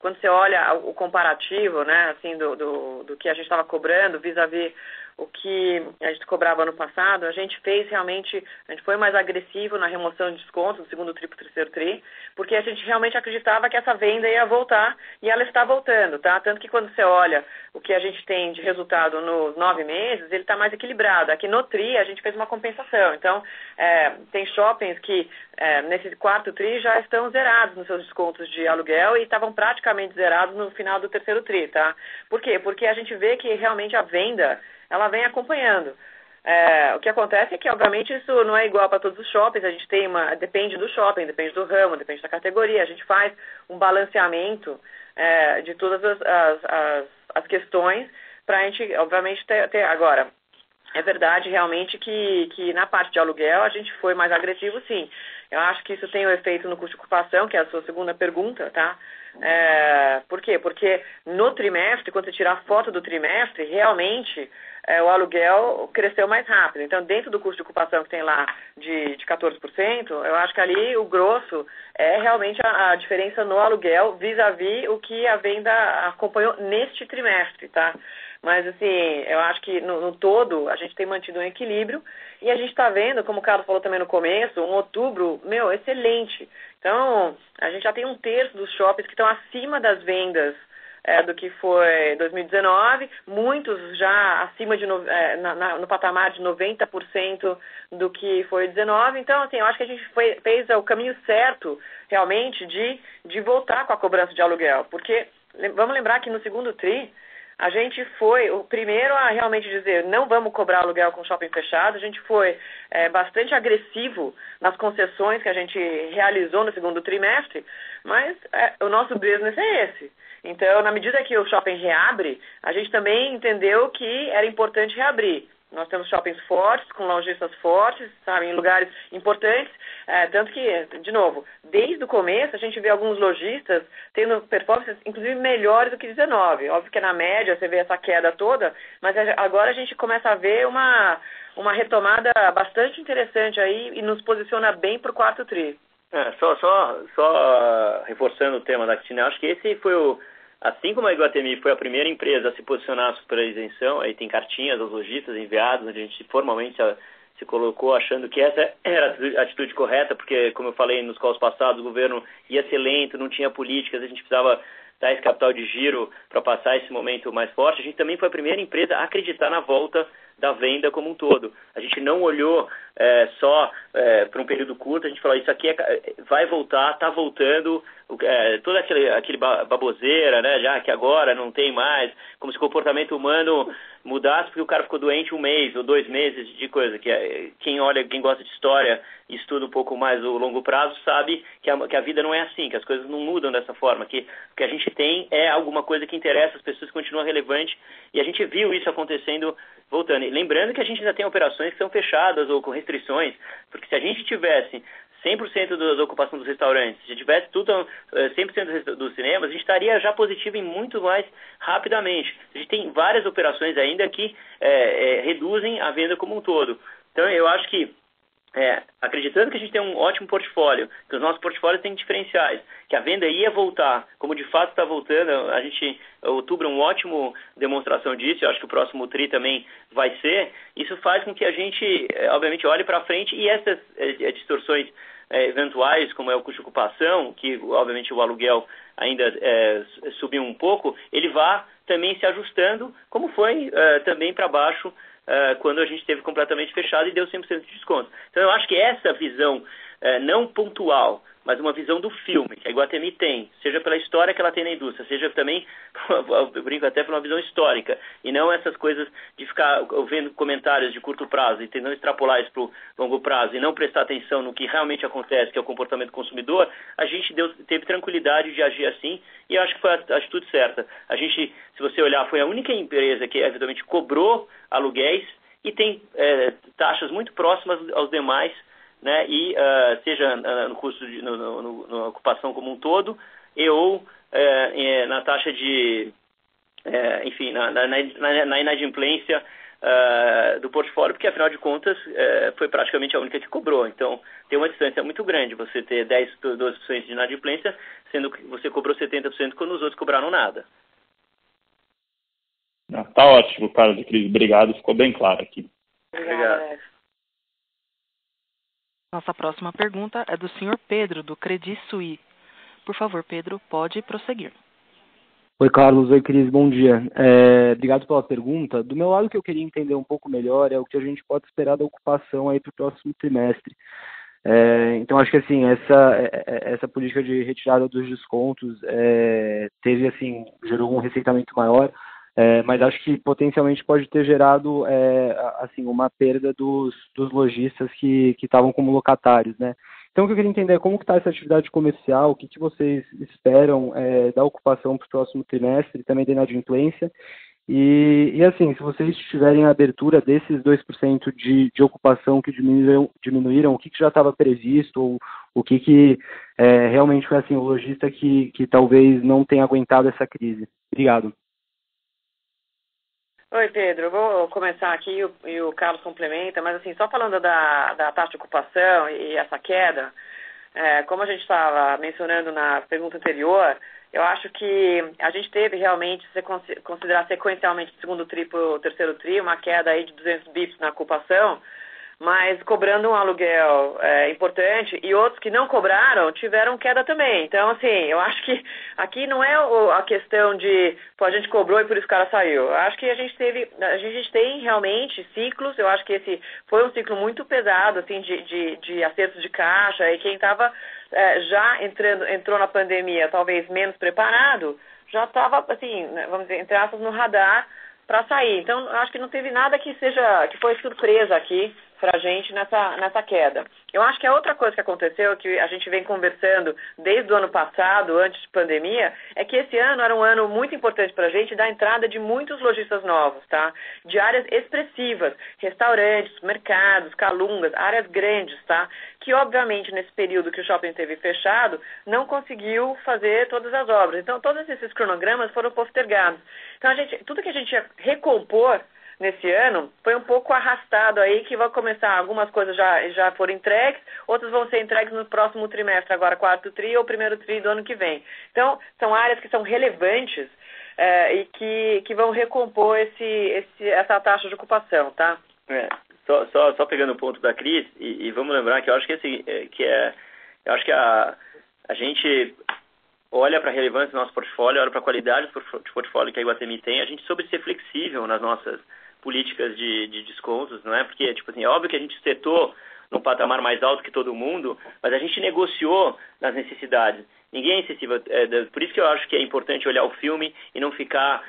quando você olha o comparativo, né, assim, do que a gente estava cobrando vis-à-vis o que a gente cobrava ano passado, a gente fez realmente, a gente foi mais agressivo na remoção de desconto do segundo tri para o terceiro tri, porque a gente realmente acreditava que essa venda ia voltar e ela está voltando, tá? Tanto que quando você olha o que a gente tem de resultado nos 9 meses, ele está mais equilibrado. Aqui no tri a gente fez uma compensação, então tem shoppings que nesse quarto tri já estão zerados nos seus descontos de aluguel e estavam praticamente zerados no final do terceiro tri, tá? Por quê? Porque a gente vê que realmente a venda ela vem acompanhando. O que acontece é que, obviamente, isso não é igual para todos os shoppings, a gente tem depende do shopping, depende do ramo, depende da categoria, a gente faz um balanceamento de todas as questões para a gente, obviamente, ter agora. É verdade, realmente, que na parte de aluguel a gente foi mais agressivo, sim. Eu acho que isso tem um efeito no custo de ocupação, que é a sua segunda pergunta, tá? Por quê? Porque no trimestre, quando você tirar a foto do trimestre, realmente o aluguel cresceu mais rápido. Então, dentro do custo de ocupação que tem lá de 14%, eu acho que ali o grosso é realmente a diferença no aluguel vis-à-vis o que a venda acompanhou neste trimestre, tá? Mas, assim, eu acho que no todo a gente tem mantido um equilíbrio e a gente está vendo, como o Carlos falou também no começo, um outubro, excelente. Então, a gente já tem um terço dos shoppings que estão acima das vendas do que foi 2019, muitos já acima no patamar de 90% do que foi 19. Então, assim, eu acho que a gente fez o caminho certo, realmente, de voltar com a cobrança de aluguel. Porque, vamos lembrar que no segundo tri, a gente foi o primeiro a realmente dizer não vamos cobrar aluguel com shopping fechado. A gente foi bastante agressivo nas concessões que a gente realizou no segundo trimestre, mas o nosso business é esse. Então, na medida que o shopping reabre, a gente também entendeu que era importante reabrir. Nós temos shoppings fortes, com lojistas fortes, sabe, em lugares importantes, tanto que, de novo, desde o começo a gente vê alguns lojistas tendo performances, inclusive, melhores do que 19. Óbvio que na média você vê essa queda toda, mas agora a gente começa a ver uma retomada bastante interessante aí e nos posiciona bem para o quarto tri. Só reforçando o tema da Cristina, acho que esse foi o... Assim como a Iguatemi foi a primeira empresa a se posicionar sobre a isenção, aí tem cartinhas aos lojistas enviadas, onde a gente formalmente se se colocou achando que essa era a atitude correta, porque, como eu falei nos calls passados, o governo ia ser lento, não tinha políticas, a gente precisava dar esse capital de giro para passar esse momento mais forte. A gente também foi a primeira empresa a acreditar na volta da venda como um todo. A gente não olhou só para um período curto, a gente falou, isso aqui vai voltar, está voltando, todo aquele baboseira, né, já que agora não tem mais, como se o comportamento humano mudasse porque o cara ficou doente um mês ou 2 meses de coisa, que quem gosta de história e estuda um pouco mais o longo prazo sabe que a vida não é assim, que as coisas não mudam dessa forma, que o que a gente tem é alguma coisa que interessa, as pessoas continuam relevante, e a gente viu isso acontecendo voltando. E lembrando que a gente ainda tem operações que são fechadas ou com restrições, porque se a gente tivesse 100% da ocupação dos restaurantes, se tivesse tudo 100% dos cinemas, a gente estaria já positivo em muito mais rapidamente. A gente tem várias operações ainda que reduzem a venda como um todo. Então, eu acho que, acreditando que a gente tem um ótimo portfólio, que os nossos portfólios têm diferenciais, que a venda ia voltar, como de fato está voltando, outubro é uma ótima demonstração disso, eu acho que o próximo TRI também vai ser, isso faz com que a gente, obviamente, olhe para frente e essas distorções eventuais, como é o custo de ocupação, que obviamente o aluguel ainda subiu um pouco, ele vá também se ajustando, como foi também para baixo, quando a gente teve completamente fechado e deu 100% de desconto. Então, eu acho que essa visão, não pontual, mas uma visão do filme, que a Iguatemi tem, seja pela história que ela tem na indústria, seja também, eu brinco até, por uma visão histórica, e não essas coisas de ficar vendo comentários de curto prazo e tentando extrapolar isso para o longo prazo e não prestar atenção no que realmente acontece, que é o comportamento do consumidor, a gente teve tranquilidade de agir assim e eu acho que foi a atitude certa. A gente, se você olhar, foi a única empresa que, eventualmente, cobrou aluguéis e tem taxas muito próximas aos demais, né? E seja no custo na ocupação como um todo, e ou na taxa de, na inadimplência do portfólio, porque afinal de contas foi praticamente a única que cobrou. Então, tem uma distância muito grande você ter 10, 12% de inadimplência, sendo que você cobrou 70% quando os outros cobraram nada. Ah, tá ótimo, Carlos e Cris. Obrigado, ficou bem claro aqui. Obrigado. Nossa próxima pergunta é do senhor Pedro, do Credit Suisse. Por favor, Pedro, pode prosseguir. Oi, Carlos. Oi, Cris. Bom dia. Obrigado pela pergunta. Do meu lado, o que eu queria entender um pouco melhor é o que a gente pode esperar da ocupação aí para o próximo trimestre. Então, acho que assim, essa política de retirada dos descontos teve, assim, gerou um receitamento maior, mas acho que potencialmente pode ter gerado assim, uma perda dos lojistas que estavam como locatários, né? Então, o que eu queria entender é como está essa atividade comercial, o que vocês esperam da ocupação para o próximo trimestre, também da inadimplência, e assim, se vocês tiverem a abertura desses 2% de ocupação que diminuíram, o que já estava previsto, ou o que realmente foi assim, o lojista que talvez não tenha aguentado essa crise. Obrigado. Oi, Pedro, eu vou começar aqui e o Carlos complementa, mas assim, só falando da taxa de ocupação e essa queda, como a gente estava mencionando na pergunta anterior, eu acho que a gente teve realmente, se você considerar sequencialmente do segundo TRI para o terceiro TRI, uma queda aí de 200 bips na ocupação, mas cobrando um aluguel importante e outros que não cobraram tiveram queda também. Então, assim, eu acho que aqui não é a questão de pô, a gente cobrou e por isso o cara saiu. Eu acho que a gente tem realmente ciclos, eu acho que esse foi um ciclo muito pesado, assim, de acertos de caixa e quem estava já entrou na pandemia talvez menos preparado, já estava, assim, vamos dizer, entre aspas, no radar para sair. Então, eu acho que não teve nada que foi surpresa aqui para a gente nessa queda. Eu acho que a outra coisa que aconteceu, que a gente vem conversando desde o ano passado, antes de pandemia, é que esse ano era um ano muito importante para a gente da entrada de muitos lojistas novos, tá? De áreas expressivas, restaurantes, mercados, calungas, áreas grandes, tá? Que, obviamente, nesse período que o shopping teve fechado, não conseguiu fazer todas as obras. Então, todos esses cronogramas foram postergados. Então, tudo que a gente ia recompor nesse ano, foi um pouco arrastado aí, que vai começar, algumas coisas já foram entregues, outras vão ser entregues no próximo trimestre, agora quarto TRI ou primeiro TRI do ano que vem. Então, são áreas que são relevantes e que vão recompor essa taxa de ocupação, tá? Só pegando o ponto da Cris, e vamos lembrar que eu acho que, a gente olha para a relevância do nosso portfólio, olha para a qualidade do portfólio que a Iguatemi tem, a gente soube ser flexível nas nossas políticas de descontos, não é? Porque, tipo assim, é óbvio que a gente setou num patamar mais alto que todo mundo, mas a gente negociou nas necessidades. Ninguém é excessivo. Por isso que eu acho que é importante olhar o filme e não ficar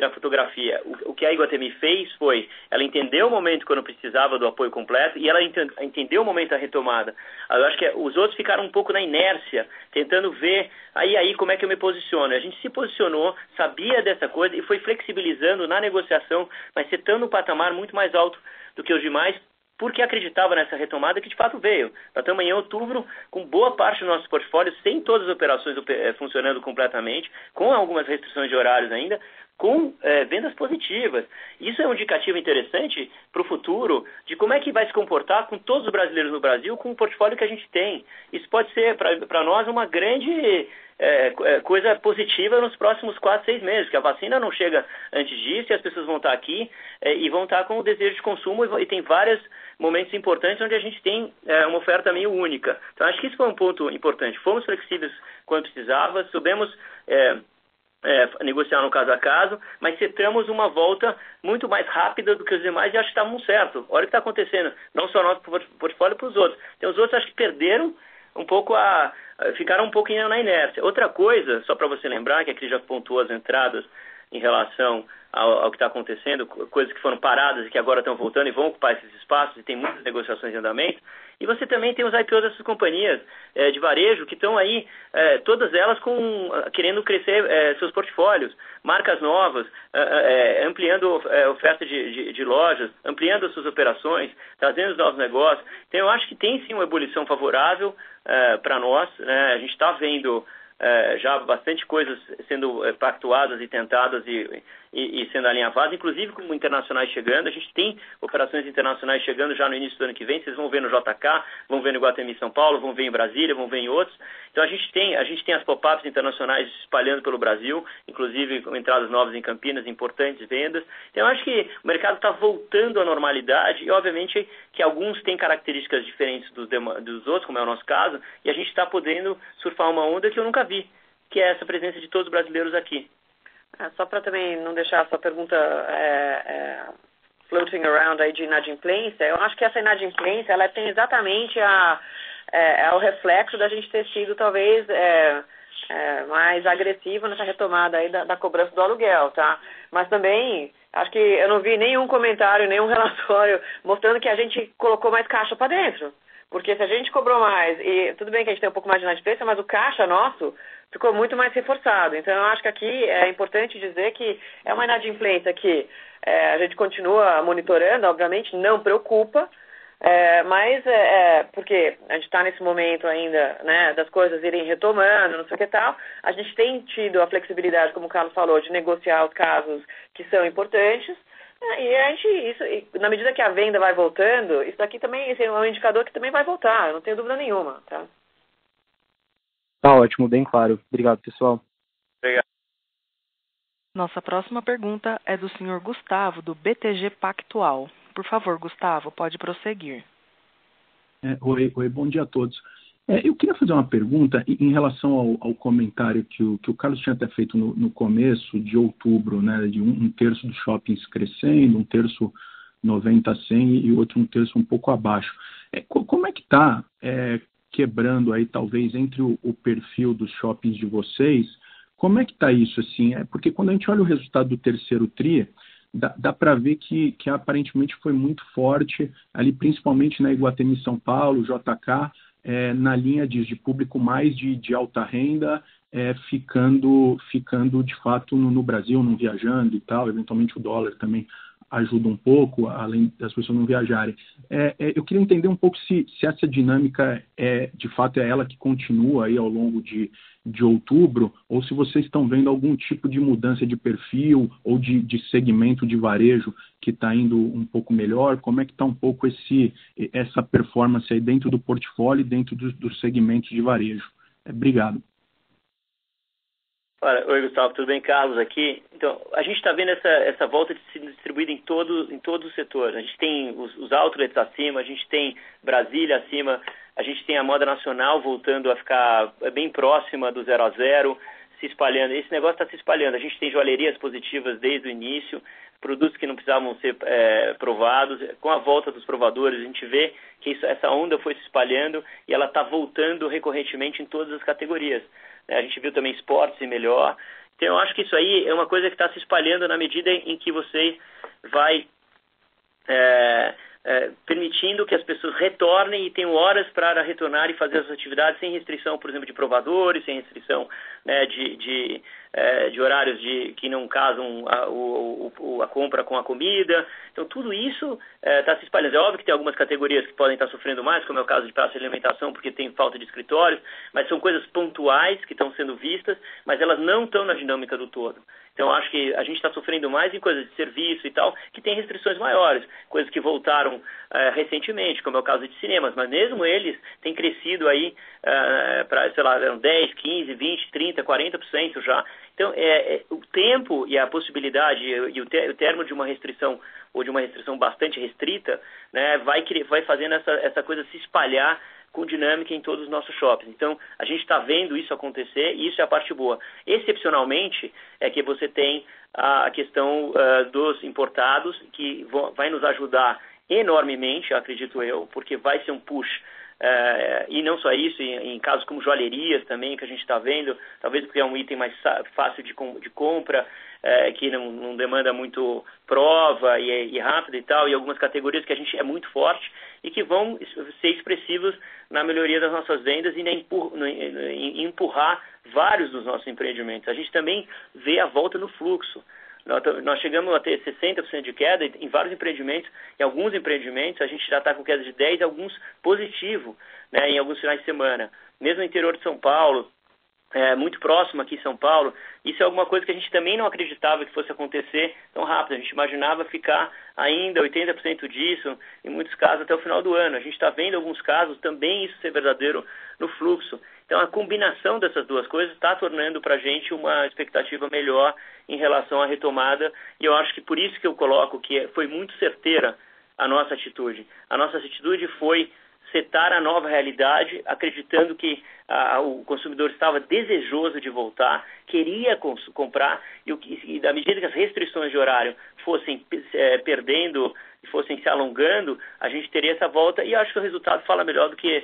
na fotografia. O que a Iguatemi fez foi, ela entendeu o momento quando precisava do apoio completo e ela entendeu o momento da retomada. Eu acho que os outros ficaram um pouco na inércia, tentando ver aí como é que eu me posiciono. A gente se posicionou, sabia dessa coisa e foi flexibilizando na negociação, mas setando um patamar muito mais alto do que os demais, porque acreditava nessa retomada que de fato veio. Nós estamos em outubro com boa parte do nosso portfólio, sem todas as operações funcionando completamente, com algumas restrições de horários ainda, com vendas positivas. Isso é um indicativo interessante para o futuro de como é que vai se comportar com todos os brasileiros no Brasil com o portfólio que a gente tem. Isso pode ser, para nós, uma grande coisa positiva nos próximos 4-6 meses, que a vacina não chega antes disso e as pessoas vão estar aqui e vão estar com o desejo de consumo e tem vários momentos importantes onde a gente tem uma oferta meio única. Então, acho que isso foi um ponto importante. Fomos flexíveis quando precisava, soubemos negociar no caso a caso, mas setamos uma volta muito mais rápida do que os demais e acho que estávamos certo. Olha o que está acontecendo, não só nosso portfólio, para os outros. Então, os outros acho que perderam um pouco ficaram um pouco na inércia. Outra coisa, só para você lembrar, que a Cris já pontuou as entradas em relação ao que está acontecendo, coisas que foram paradas e que agora estão voltando e vão ocupar esses espaços, e tem muitas negociações em andamento. E você também tem os IPOs dessas companhias de varejo que estão aí, todas elas querendo crescer seus portfólios, marcas novas, ampliando oferta de lojas, ampliando as suas operações, trazendo os novos negócios. Então, eu acho que tem sim uma ebulição favorável para nós, né? A gente está vendo já bastante coisas sendo pactuadas e tentadas e sendo alinhavadas, inclusive como internacionais chegando. A gente tem operações internacionais chegando já no início do ano que vem, vocês vão ver no JK, vão ver no Iguatemi São Paulo, vão ver em Brasília, vão ver em outros. Então a gente tem as pop-ups internacionais espalhando pelo Brasil, inclusive com entradas novas em Campinas, importantes vendas. Então eu acho que o mercado está voltando à normalidade e obviamente que alguns têm características diferentes dos outros, como é o nosso caso, e a gente está podendo surfar uma onda que eu nunca vi, que é essa presença de todos os brasileiros aqui. Só para também não deixar a sua pergunta floating around aí de inadimplência, eu acho que essa inadimplência ela tem exatamente o reflexo da gente ter sido talvez mais agressivo nessa retomada aí da cobrança do aluguel, tá? Mas também acho que eu não vi nenhum comentário, nenhum relatório mostrando que a gente colocou mais caixa para dentro. Porque se a gente cobrou mais, e tudo bem que a gente tem um pouco mais de inadimplência, mas o caixa nosso ficou muito mais reforçado. Então, eu acho que aqui é importante dizer que é uma inadimplência que a gente continua monitorando, obviamente, não preocupa, mas porque a gente está nesse momento ainda, né, das coisas irem retomando, não sei o que tal, a gente tem tido a flexibilidade, como o Carlos falou, de negociar os casos que são importantes. E a gente, na medida que a venda vai voltando, isso daqui também, esse é um indicador que também vai voltar, eu não tenho dúvida nenhuma, tá? Tá ótimo, bem claro. Obrigado, pessoal. Obrigado. Nossa próxima pergunta é do senhor Gustavo, do BTG Pactual. Por favor, Gustavo, pode prosseguir. Oi, bom dia a todos. Eu queria fazer uma pergunta em relação ao comentário que o Carlos tinha até feito no começo de outubro, né, de um terço dos shoppings crescendo, um terço 90-100 e outro um terço um pouco abaixo. Como é que está quebrando aí, talvez, entre o perfil dos shoppings de vocês? Como é que está isso, assim? Porque quando a gente olha o resultado do terceiro TRI, dá para ver que aparentemente foi muito forte, ali principalmente na Iguatemi São Paulo, JK, na linha de público mais de alta renda, ficando de fato no Brasil, não viajando e tal. Eventualmente o dólar também ajuda um pouco, além das pessoas não viajarem. Eu queria entender um pouco se essa dinâmica, de fato, é ela que continua aí ao longo de outubro, ou se vocês estão vendo algum tipo de mudança de perfil ou de segmento de varejo que está indo um pouco melhor. Como é que está um pouco essa performance aí dentro do portfólio e dentro dos segmentos de varejo? Obrigado. Olha, oi Gustavo, tudo bem? Carlos aqui. Então, a gente está vendo essa volta de se distribuída em todo o setor. A gente tem os outlets acima, a gente tem Brasília acima, a gente tem a moda nacional voltando a ficar bem próxima do 0 a 0, se espalhando. Esse negócio está se espalhando. A gente tem joalherias positivas desde o início, produtos que não precisavam ser provados. Com a volta dos provadores, a gente vê que essa onda foi se espalhando e ela está voltando recorrentemente em todas as categorias. A gente viu também esportes e melhor. Então, eu acho que isso aí é uma coisa que está se espalhando na medida em que você vai permitindo que as pessoas retornem e tenham horas para retornar e fazer as atividades sem restrição, por exemplo, de provadores, sem restrição de horários que não casam a compra com a comida. Então, tudo isso está se espalhando. É óbvio que tem algumas categorias que podem estar sofrendo mais, como é o caso de praça de alimentação, porque tem falta de escritórios, mas são coisas pontuais que estão sendo vistas, mas elas não estão na dinâmica do todo. Então, acho que a gente está sofrendo mais em coisas de serviço e tal, que tem restrições maiores, coisas que voltaram recentemente, como é o caso de cinemas, mas mesmo eles têm crescido aí para, sei lá, 10, 15, 20, 30, 40% já. Então, o tempo e a possibilidade e o termo de uma restrição ou de uma restrição bastante restrita, né, vai fazendo essa coisa se espalhar com dinâmica em todos os nossos shoppings. Então, a gente está vendo isso acontecer e isso é a parte boa. Excepcionalmente, é que você tem a questão dos importados, que vai nos ajudar enormemente, acredito eu, porque vai ser um push. E não só isso, em casos como joalherias também, que a gente está vendo, talvez porque é um item mais fácil de compra, que não demanda muito prova e rápido e tal, e algumas categorias que a gente é muito forte e que vão ser expressivos na melhoria das nossas vendas e em empurrar vários dos nossos empreendimentos. A gente também vê a volta no fluxo. Nós chegamos a ter 60% de queda em vários empreendimentos. Em alguns empreendimentos, a gente já está com queda de 10%, alguns positivo, né, em alguns finais de semana. Mesmo no interior de São Paulo, muito próximo aqui em São Paulo, isso é alguma coisa que a gente também não acreditava que fosse acontecer tão rápido. A gente imaginava ficar ainda 80% disso, em muitos casos, até o final do ano. A gente está vendo alguns casos também isso ser verdadeiro no fluxo. Então, a combinação dessas duas coisas está tornando para a gente uma expectativa melhor em relação à retomada, e eu acho que por isso que eu coloco que foi muito certeira a nossa atitude. A nossa atitude foi setar a nova realidade, acreditando que o consumidor estava desejoso de voltar, queria comprar, e da medida que as restrições de horário fossem perdendo e fossem se alongando, a gente teria essa volta, e eu acho que o resultado fala melhor do que...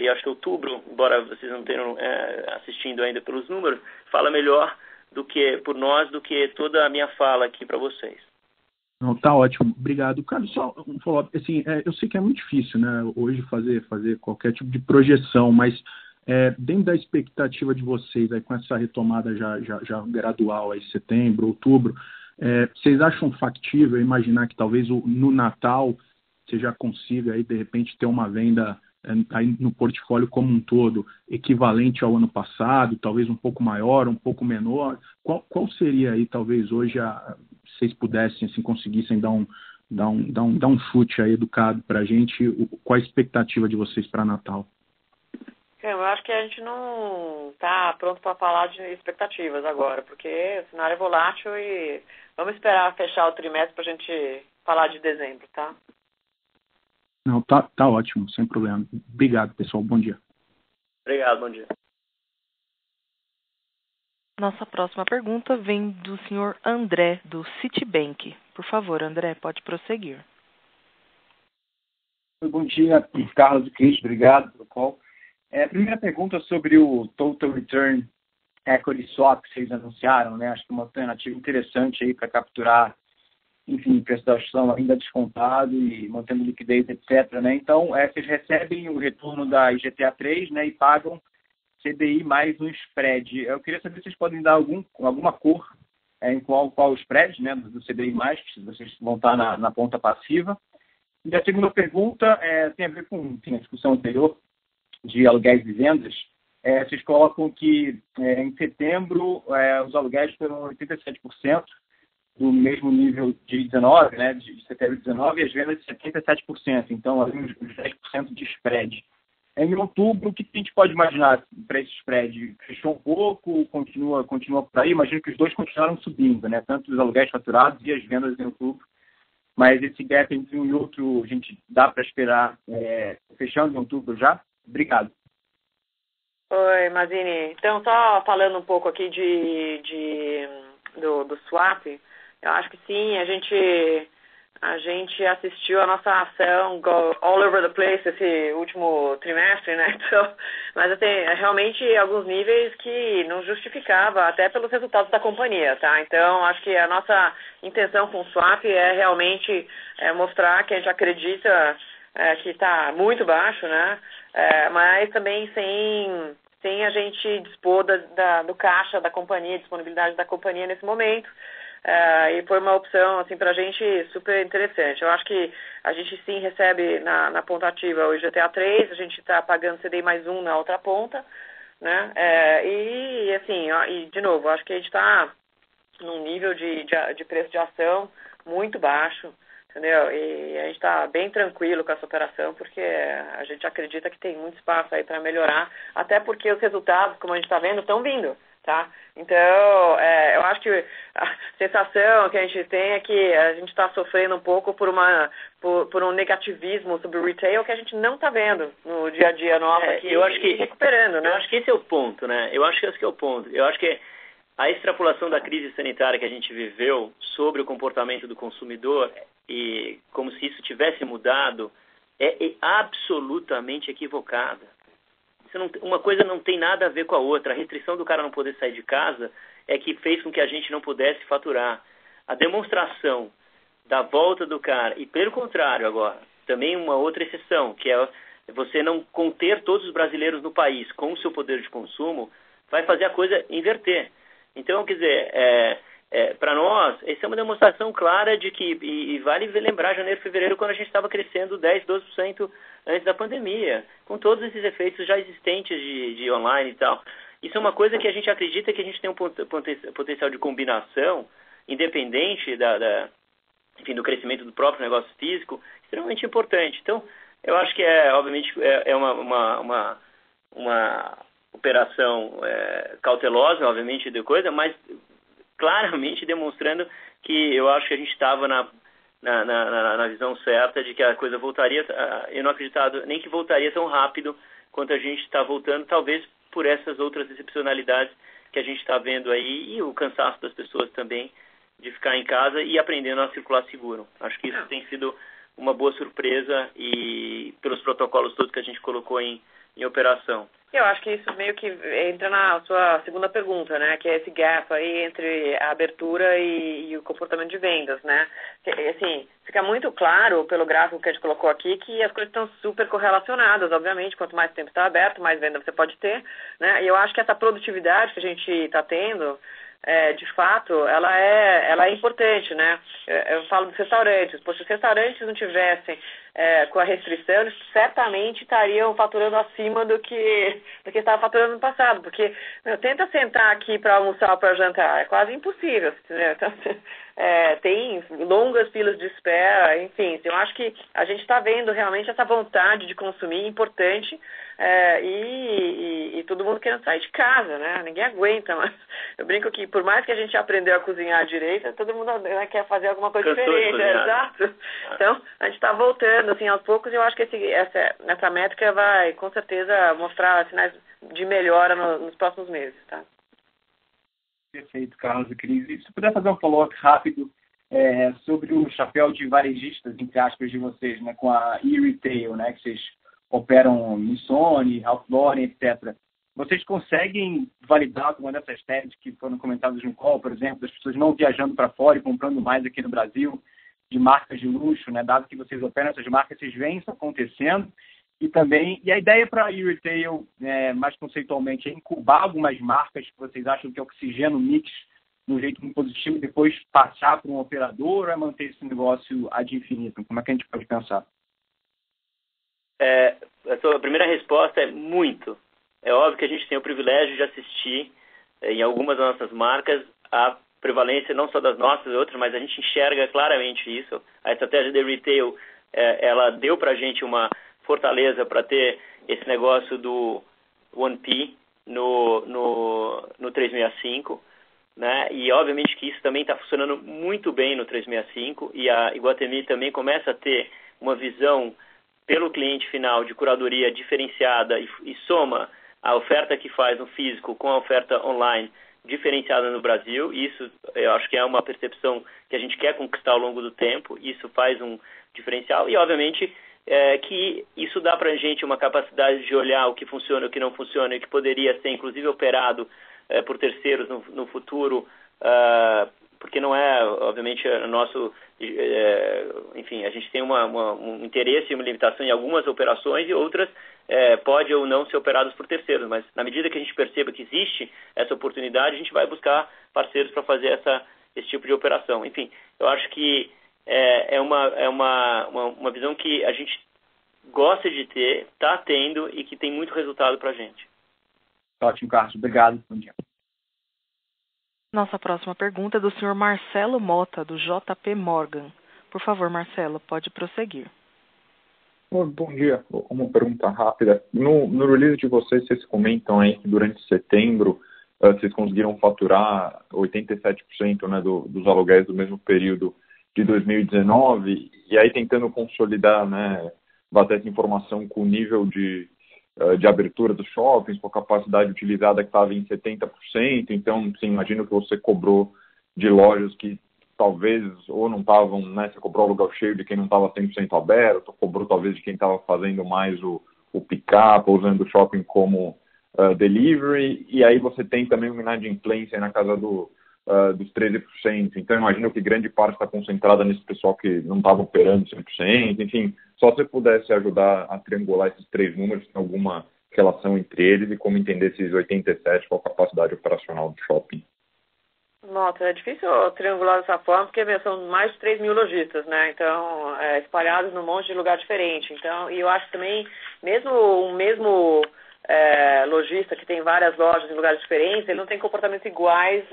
e acho que outubro, embora vocês não tenham assistindo ainda pelos números, fala melhor por nós do que toda a minha fala aqui para vocês. Não, tá ótimo, obrigado. Carlos, só um follow-up. Assim, eu sei que é muito difícil, né, hoje fazer qualquer tipo de projeção, mas dentro da expectativa de vocês, aí, com essa retomada já gradual, aí, setembro, outubro, vocês acham factível imaginar que talvez no Natal você já consiga, aí, de repente, ter uma venda aí no portfólio como um todo, equivalente ao ano passado, talvez um pouco maior, um pouco menor? Qual seria aí, talvez, hoje, se vocês pudessem, assim, conseguissem dar um chute aí educado para a gente, qual a expectativa de vocês para Natal? Eu acho que a gente não está pronto para falar de expectativas agora, porque o cenário é volátil e vamos esperar fechar o trimestre para a gente falar de dezembro, tá? Não, tá ótimo, sem problema. Obrigado, pessoal. Bom dia. Obrigado, bom dia. Nossa próxima pergunta vem do senhor André, do Citibank. Por favor, André, pode prosseguir. Bom dia, Carlos e Cris. Obrigado pelo call. Primeira pergunta sobre o Total Return Equity Swap que vocês anunciaram, né? Acho que é uma alternativa interessante aí para capturar, enfim, preço da ação ainda descontado e mantendo liquidez, etc., né? Então, vocês recebem o retorno da IGTA3, né, e pagam CDI mais um spread. Eu queria saber se vocês podem dar alguma cor em qual spread, né, do CDI mais, que vocês vão estar na ponta passiva. E a segunda pergunta tem a ver com, enfim, a discussão anterior de aluguéis e vendas. Vocês colocam que em setembro os aluguéis foram 87%, do mesmo nível de 19, né, de setembro de 19, e as vendas de 77%, então ali uns 10% de spread. Em outubro, o que a gente pode imaginar para esse spread? Fechou um pouco, continua por aí? Imagino que os dois continuaram subindo, né? Tanto os aluguéis faturados e as vendas em outubro. Mas esse gap entre um e outro, a gente dá para esperar fechando em outubro já? Obrigado. Oi, Mazini. Então, só falando um pouco aqui do swap, eu acho que sim, a gente assistiu a nossa ação go all over the place esse último trimestre, né? Então, mas assim, realmente alguns níveis que não justificava, até pelos resultados da companhia, tá? Então, acho que a nossa intenção com o swap é realmente mostrar que a gente acredita que está muito baixo, né? Mas também sem a gente dispor do caixa da companhia, disponibilidade da companhia nesse momento. E foi uma opção, assim, para a gente super interessante. Eu acho que a gente sim recebe na ponta ativa o IGTA3, a gente está pagando CDI mais um na outra ponta, né? E assim, ó, e de novo, acho que a gente está num nível de preço de ação muito baixo, entendeu? E a gente está bem tranquilo com essa operação, porque a gente acredita que tem muito espaço aí para melhorar, até porque os resultados, como a gente está vendo, estão vindo. Tá? Então, eu acho que a sensação que a gente tem é que a gente está sofrendo um pouco por um negativismo sobre o retail que a gente não está vendo no dia a dia nosso aqui, eu acho que recuperando, né? Eu acho que esse é o ponto, né? Eu acho que a extrapolação da crise sanitária que a gente viveu sobre o comportamento do consumidor e como se isso tivesse mudado é absolutamente equivocada. Uma coisa não tem nada a ver com a outra. A restrição do cara não poder sair de casa é que fez com que a gente não pudesse faturar. A demonstração da volta do cara, e pelo contrário agora, também uma outra exceção, que é você não conter todos os brasileiros no país com o seu poder de consumo, vai fazer a coisa inverter. Então, quer dizer, para nós, essa é uma demonstração clara de que, e vale lembrar janeiro, fevereiro, quando a gente estava crescendo 10%, 12%, antes da pandemia, com todos esses efeitos já existentes de online e tal. Isso é uma coisa que a gente acredita que a gente tem um potencial de combinação, independente enfim, do crescimento do próprio negócio físico, extremamente importante. Então, eu acho que, obviamente, é uma operação cautelosa, obviamente, de coisa, mas claramente demonstrando que eu acho que a gente estava na visão certa de que a coisa voltaria, eu não acreditava nem que voltaria tão rápido quanto a gente está voltando, talvez por essas outras excepcionalidades que a gente está vendo aí e o cansaço das pessoas também de ficar em casa e aprendendo a circular seguro. Acho que isso tem sido uma boa surpresa e pelos protocolos todos que a gente colocou em operação. Eu acho que isso meio que entra na sua segunda pergunta, né? Que é esse gap aí entre a abertura e o comportamento de vendas, né? Assim, fica muito claro pelo gráfico que a gente colocou aqui que as coisas estão super correlacionadas, obviamente. Quanto mais tempo está aberto, mais venda você pode ter, né? E eu acho que essa produtividade que a gente está tendo, de fato, ela é importante, né? Eu falo dos restaurantes. Pô, se os restaurantes não tivessem com a restrição, eles certamente estariam faturando acima do que estava faturando no passado, porque tenta sentar aqui para almoçar ou para jantar, é quase impossível, entendeu? Então, tem longas filas de espera, enfim, eu acho que a gente está vendo realmente essa vontade de consumir importante e todo mundo querendo sair de casa, né? Ninguém aguenta, mas eu brinco que por mais que a gente aprendeu a cozinhar direito, todo mundo, né, quer fazer alguma coisa diferente, né? Exato. Então, a gente está voltando assim, aos poucos, eu acho que essa métrica vai, com certeza, mostrar sinais de melhora nos próximos meses, tá? Perfeito, Carlos e Cris. Se puder fazer um follow-up rápido sobre o chapéu de varejistas, entre aspas, de vocês, né, com a e-retail, né, que vocês operam em Sony, Ralph Lauren, etc. Vocês conseguem validar alguma dessas teses que foram comentadas no call, por exemplo, das pessoas não viajando para fora e comprando mais aqui no Brasil, de marcas de luxo, né? Dado que vocês operam essas marcas, vocês veem isso acontecendo. E também, a ideia para a e-retail, mais conceitualmente, é incubar algumas marcas que vocês acham que oxigena o mix de um jeito muito positivo e depois passar para um operador, ou é manter esse negócio ad infinitum? Como é que a gente pode pensar? A sua primeira resposta é muito. É óbvio que a gente tem o privilégio de assistir em algumas das nossas marcas a prevalência não só das nossas e outras, mas a gente enxerga claramente isso. A estratégia de retail, ela deu para a gente uma Fortaleza para ter esse negócio do 1P no 365, né? E obviamente que isso também está funcionando muito bem no 365 e a Iguatemi também começa a ter uma visão pelo cliente final de curadoria diferenciada e soma a oferta que faz no físico com a oferta online diferenciada no Brasil. Isso eu acho que é uma percepção que a gente quer conquistar ao longo do tempo, isso faz um diferencial e obviamente que isso dá para a gente uma capacidade de olhar o que funciona, o que não funciona e que poderia ser inclusive operado por terceiros no futuro, porque não é, obviamente, o nosso... enfim, a gente tem um interesse e uma limitação em algumas operações e outras pode ou não ser operadas por terceiros, mas na medida que a gente perceba que existe essa oportunidade, a gente vai buscar parceiros para fazer esse tipo de operação. Enfim, eu acho que é uma visão que a gente gosta de ter, está tendo e que tem muito resultado para a gente. Ótimo, Carlos. Obrigado. Bom dia. Nossa próxima pergunta é do senhor Marcelo Mota, do JP Morgan. Por favor, Marcelo, pode prosseguir. Bom dia. Uma pergunta rápida. No release de vocês, vocês comentam aí que durante setembro vocês conseguiram faturar 87%, né, dos aluguéis do mesmo período de 2019. E aí tentando consolidar, né, bater essa informação com o nível de abertura dos shoppings, com a capacidade utilizada que estava em 70%, então, sim, imagino que você cobrou de lojas que talvez ou não estavam, né, você cobrou aluguel cheio de quem não estava 100% aberto, cobrou talvez de quem estava fazendo mais o pick-up, usando o shopping como delivery, e aí você tem também uma inadimplência na casa dos 13%, então imagino que grande parte está concentrada nesse pessoal que não estava operando 100%, enfim, só se você pudesse ajudar a triangular esses três números, tem alguma relação entre eles e como entender esses 87, qual a capacidade operacional do shopping? Nossa, é difícil triangular dessa forma, porque são mais de 3 mil lojistas, né? Então, espalhados num monte de lugar diferente. Então, e eu acho também, mesmo o mesmo lojista que tem várias lojas em lugares diferentes, ele não tem comportamentos iguais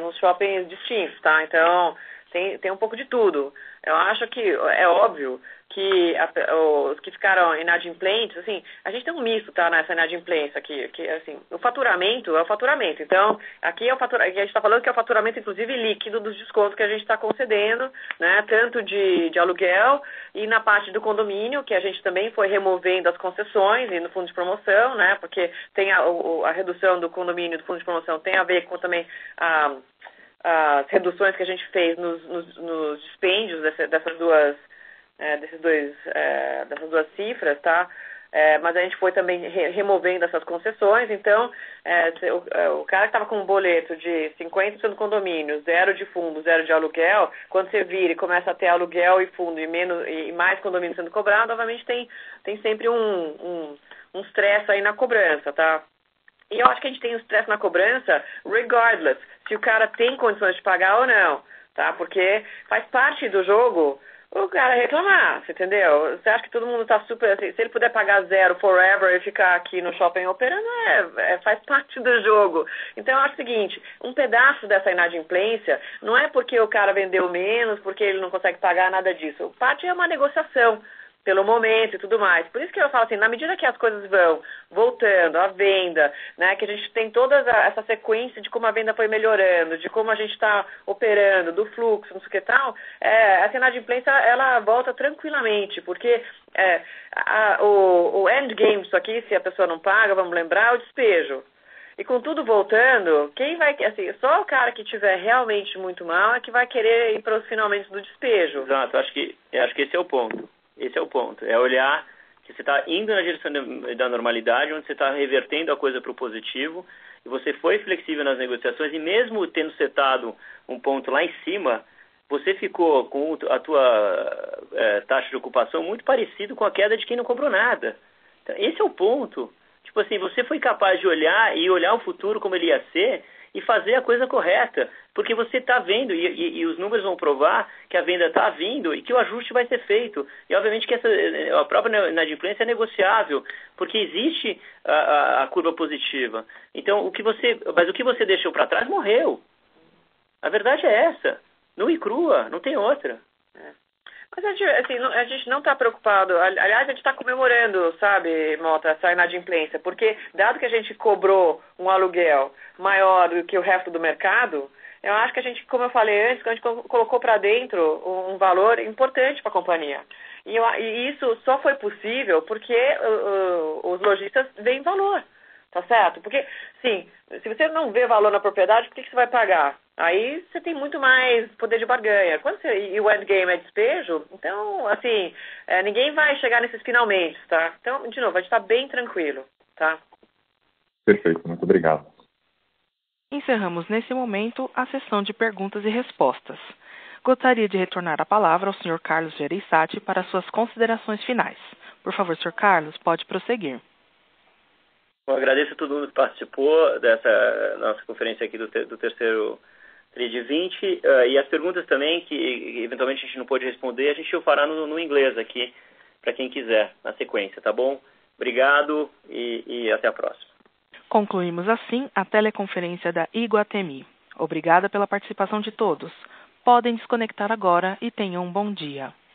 nos shoppings distintos, tá? Então, tem um pouco de tudo. Eu acho que é óbvio que os que ficaram inadimplentes, assim, a gente tem um misto, tá, nessa inadimplência aqui, que, assim, o faturamento é o faturamento, então, aqui é o faturamento, a gente está falando que é o faturamento, inclusive, líquido dos descontos que a gente está concedendo, né, tanto de aluguel e na parte do condomínio, que a gente também foi removendo as concessões e no fundo de promoção, né, porque tem a redução do condomínio do fundo de promoção tem a ver com também as reduções que a gente fez nos dispêndios dessas duas cifras, tá? Mas a gente foi também removendo essas concessões, então o cara que estava com um boleto de 50% do condomínio, zero de fundo, zero de aluguel, quando você vira e começa a ter aluguel e fundo e mais condomínio sendo cobrado, obviamente tem sempre um stress aí na cobrança, tá? E eu acho que a gente tem um stress na cobrança, regardless, se o cara tem condições de pagar ou não, tá? Porque faz parte do jogo o cara reclamar, você entendeu? Você acha que todo mundo tá super... Assim, se ele puder pagar zero forever e ficar aqui no shopping operando, faz parte do jogo. Então, eu acho o seguinte, um pedaço dessa inadimplência não é porque o cara vendeu menos, porque ele não consegue pagar, nada disso. Parte é uma negociação pelo momento e tudo mais. Por isso que eu falo assim, na medida que as coisas vão voltando, a venda, né, que a gente tem toda essa sequência de como a venda foi melhorando, de como a gente está operando, do fluxo, não sei o que tal, essa inadimplência, ela volta tranquilamente, porque o endgame disso aqui, se a pessoa não paga, vamos lembrar, é o despejo. E com tudo voltando, quem vai, assim, só o cara que tiver realmente muito mal é que vai querer ir para os finalmente do despejo. Exato, acho que esse é o ponto. Esse é o ponto, é olhar que você está indo na direção da normalidade, onde você está revertendo a coisa para o positivo, e você foi flexível nas negociações, e mesmo tendo setado um ponto lá em cima, você ficou com a tua taxa de ocupação muito parecido com a queda de quem não comprou nada. Então, esse é o ponto. Tipo assim, você foi capaz de olhar o futuro como ele ia ser, e fazer a coisa correta, porque você está vendo e os números vão provar que a venda está vindo e que o ajuste vai ser feito. E, obviamente, que a própria inadimplência é negociável, porque existe a curva positiva. Então, mas o que você deixou para trás morreu. A verdade é essa, nua e crua, não tem outra. Mas assim, a gente não está preocupado. Aliás, a gente está comemorando, sabe, Mota, essa inadimplência. Porque, dado que a gente cobrou um aluguel maior do que o resto do mercado, eu acho que a gente, como eu falei antes, a gente colocou para dentro um valor importante para a companhia. E isso só foi possível porque os lojistas veem valor, tá certo? Porque, sim, se você não vê valor na propriedade, por que você vai pagar? Aí você tem muito mais poder de barganha. E o endgame é despejo, então, assim, ninguém vai chegar nesses finalmente, tá? Então, de novo, a gente tá bem tranquilo, tá? Perfeito, muito obrigado. Encerramos nesse momento a sessão de perguntas e respostas. Gostaria de retornar a palavra ao Sr. Carlos Gereissati para suas considerações finais. Por favor, Sr. Carlos, pode prosseguir. Bom, agradeço a todo mundo que participou dessa nossa conferência aqui do terceiro TRI de 20 e as perguntas também que eventualmente a gente não pôde responder, a gente fará no inglês aqui para quem quiser na sequência, tá bom? Obrigado e até a próxima. Concluímos assim a teleconferência da Iguatemi. Obrigada pela participação de todos. Podem desconectar agora e tenham um bom dia.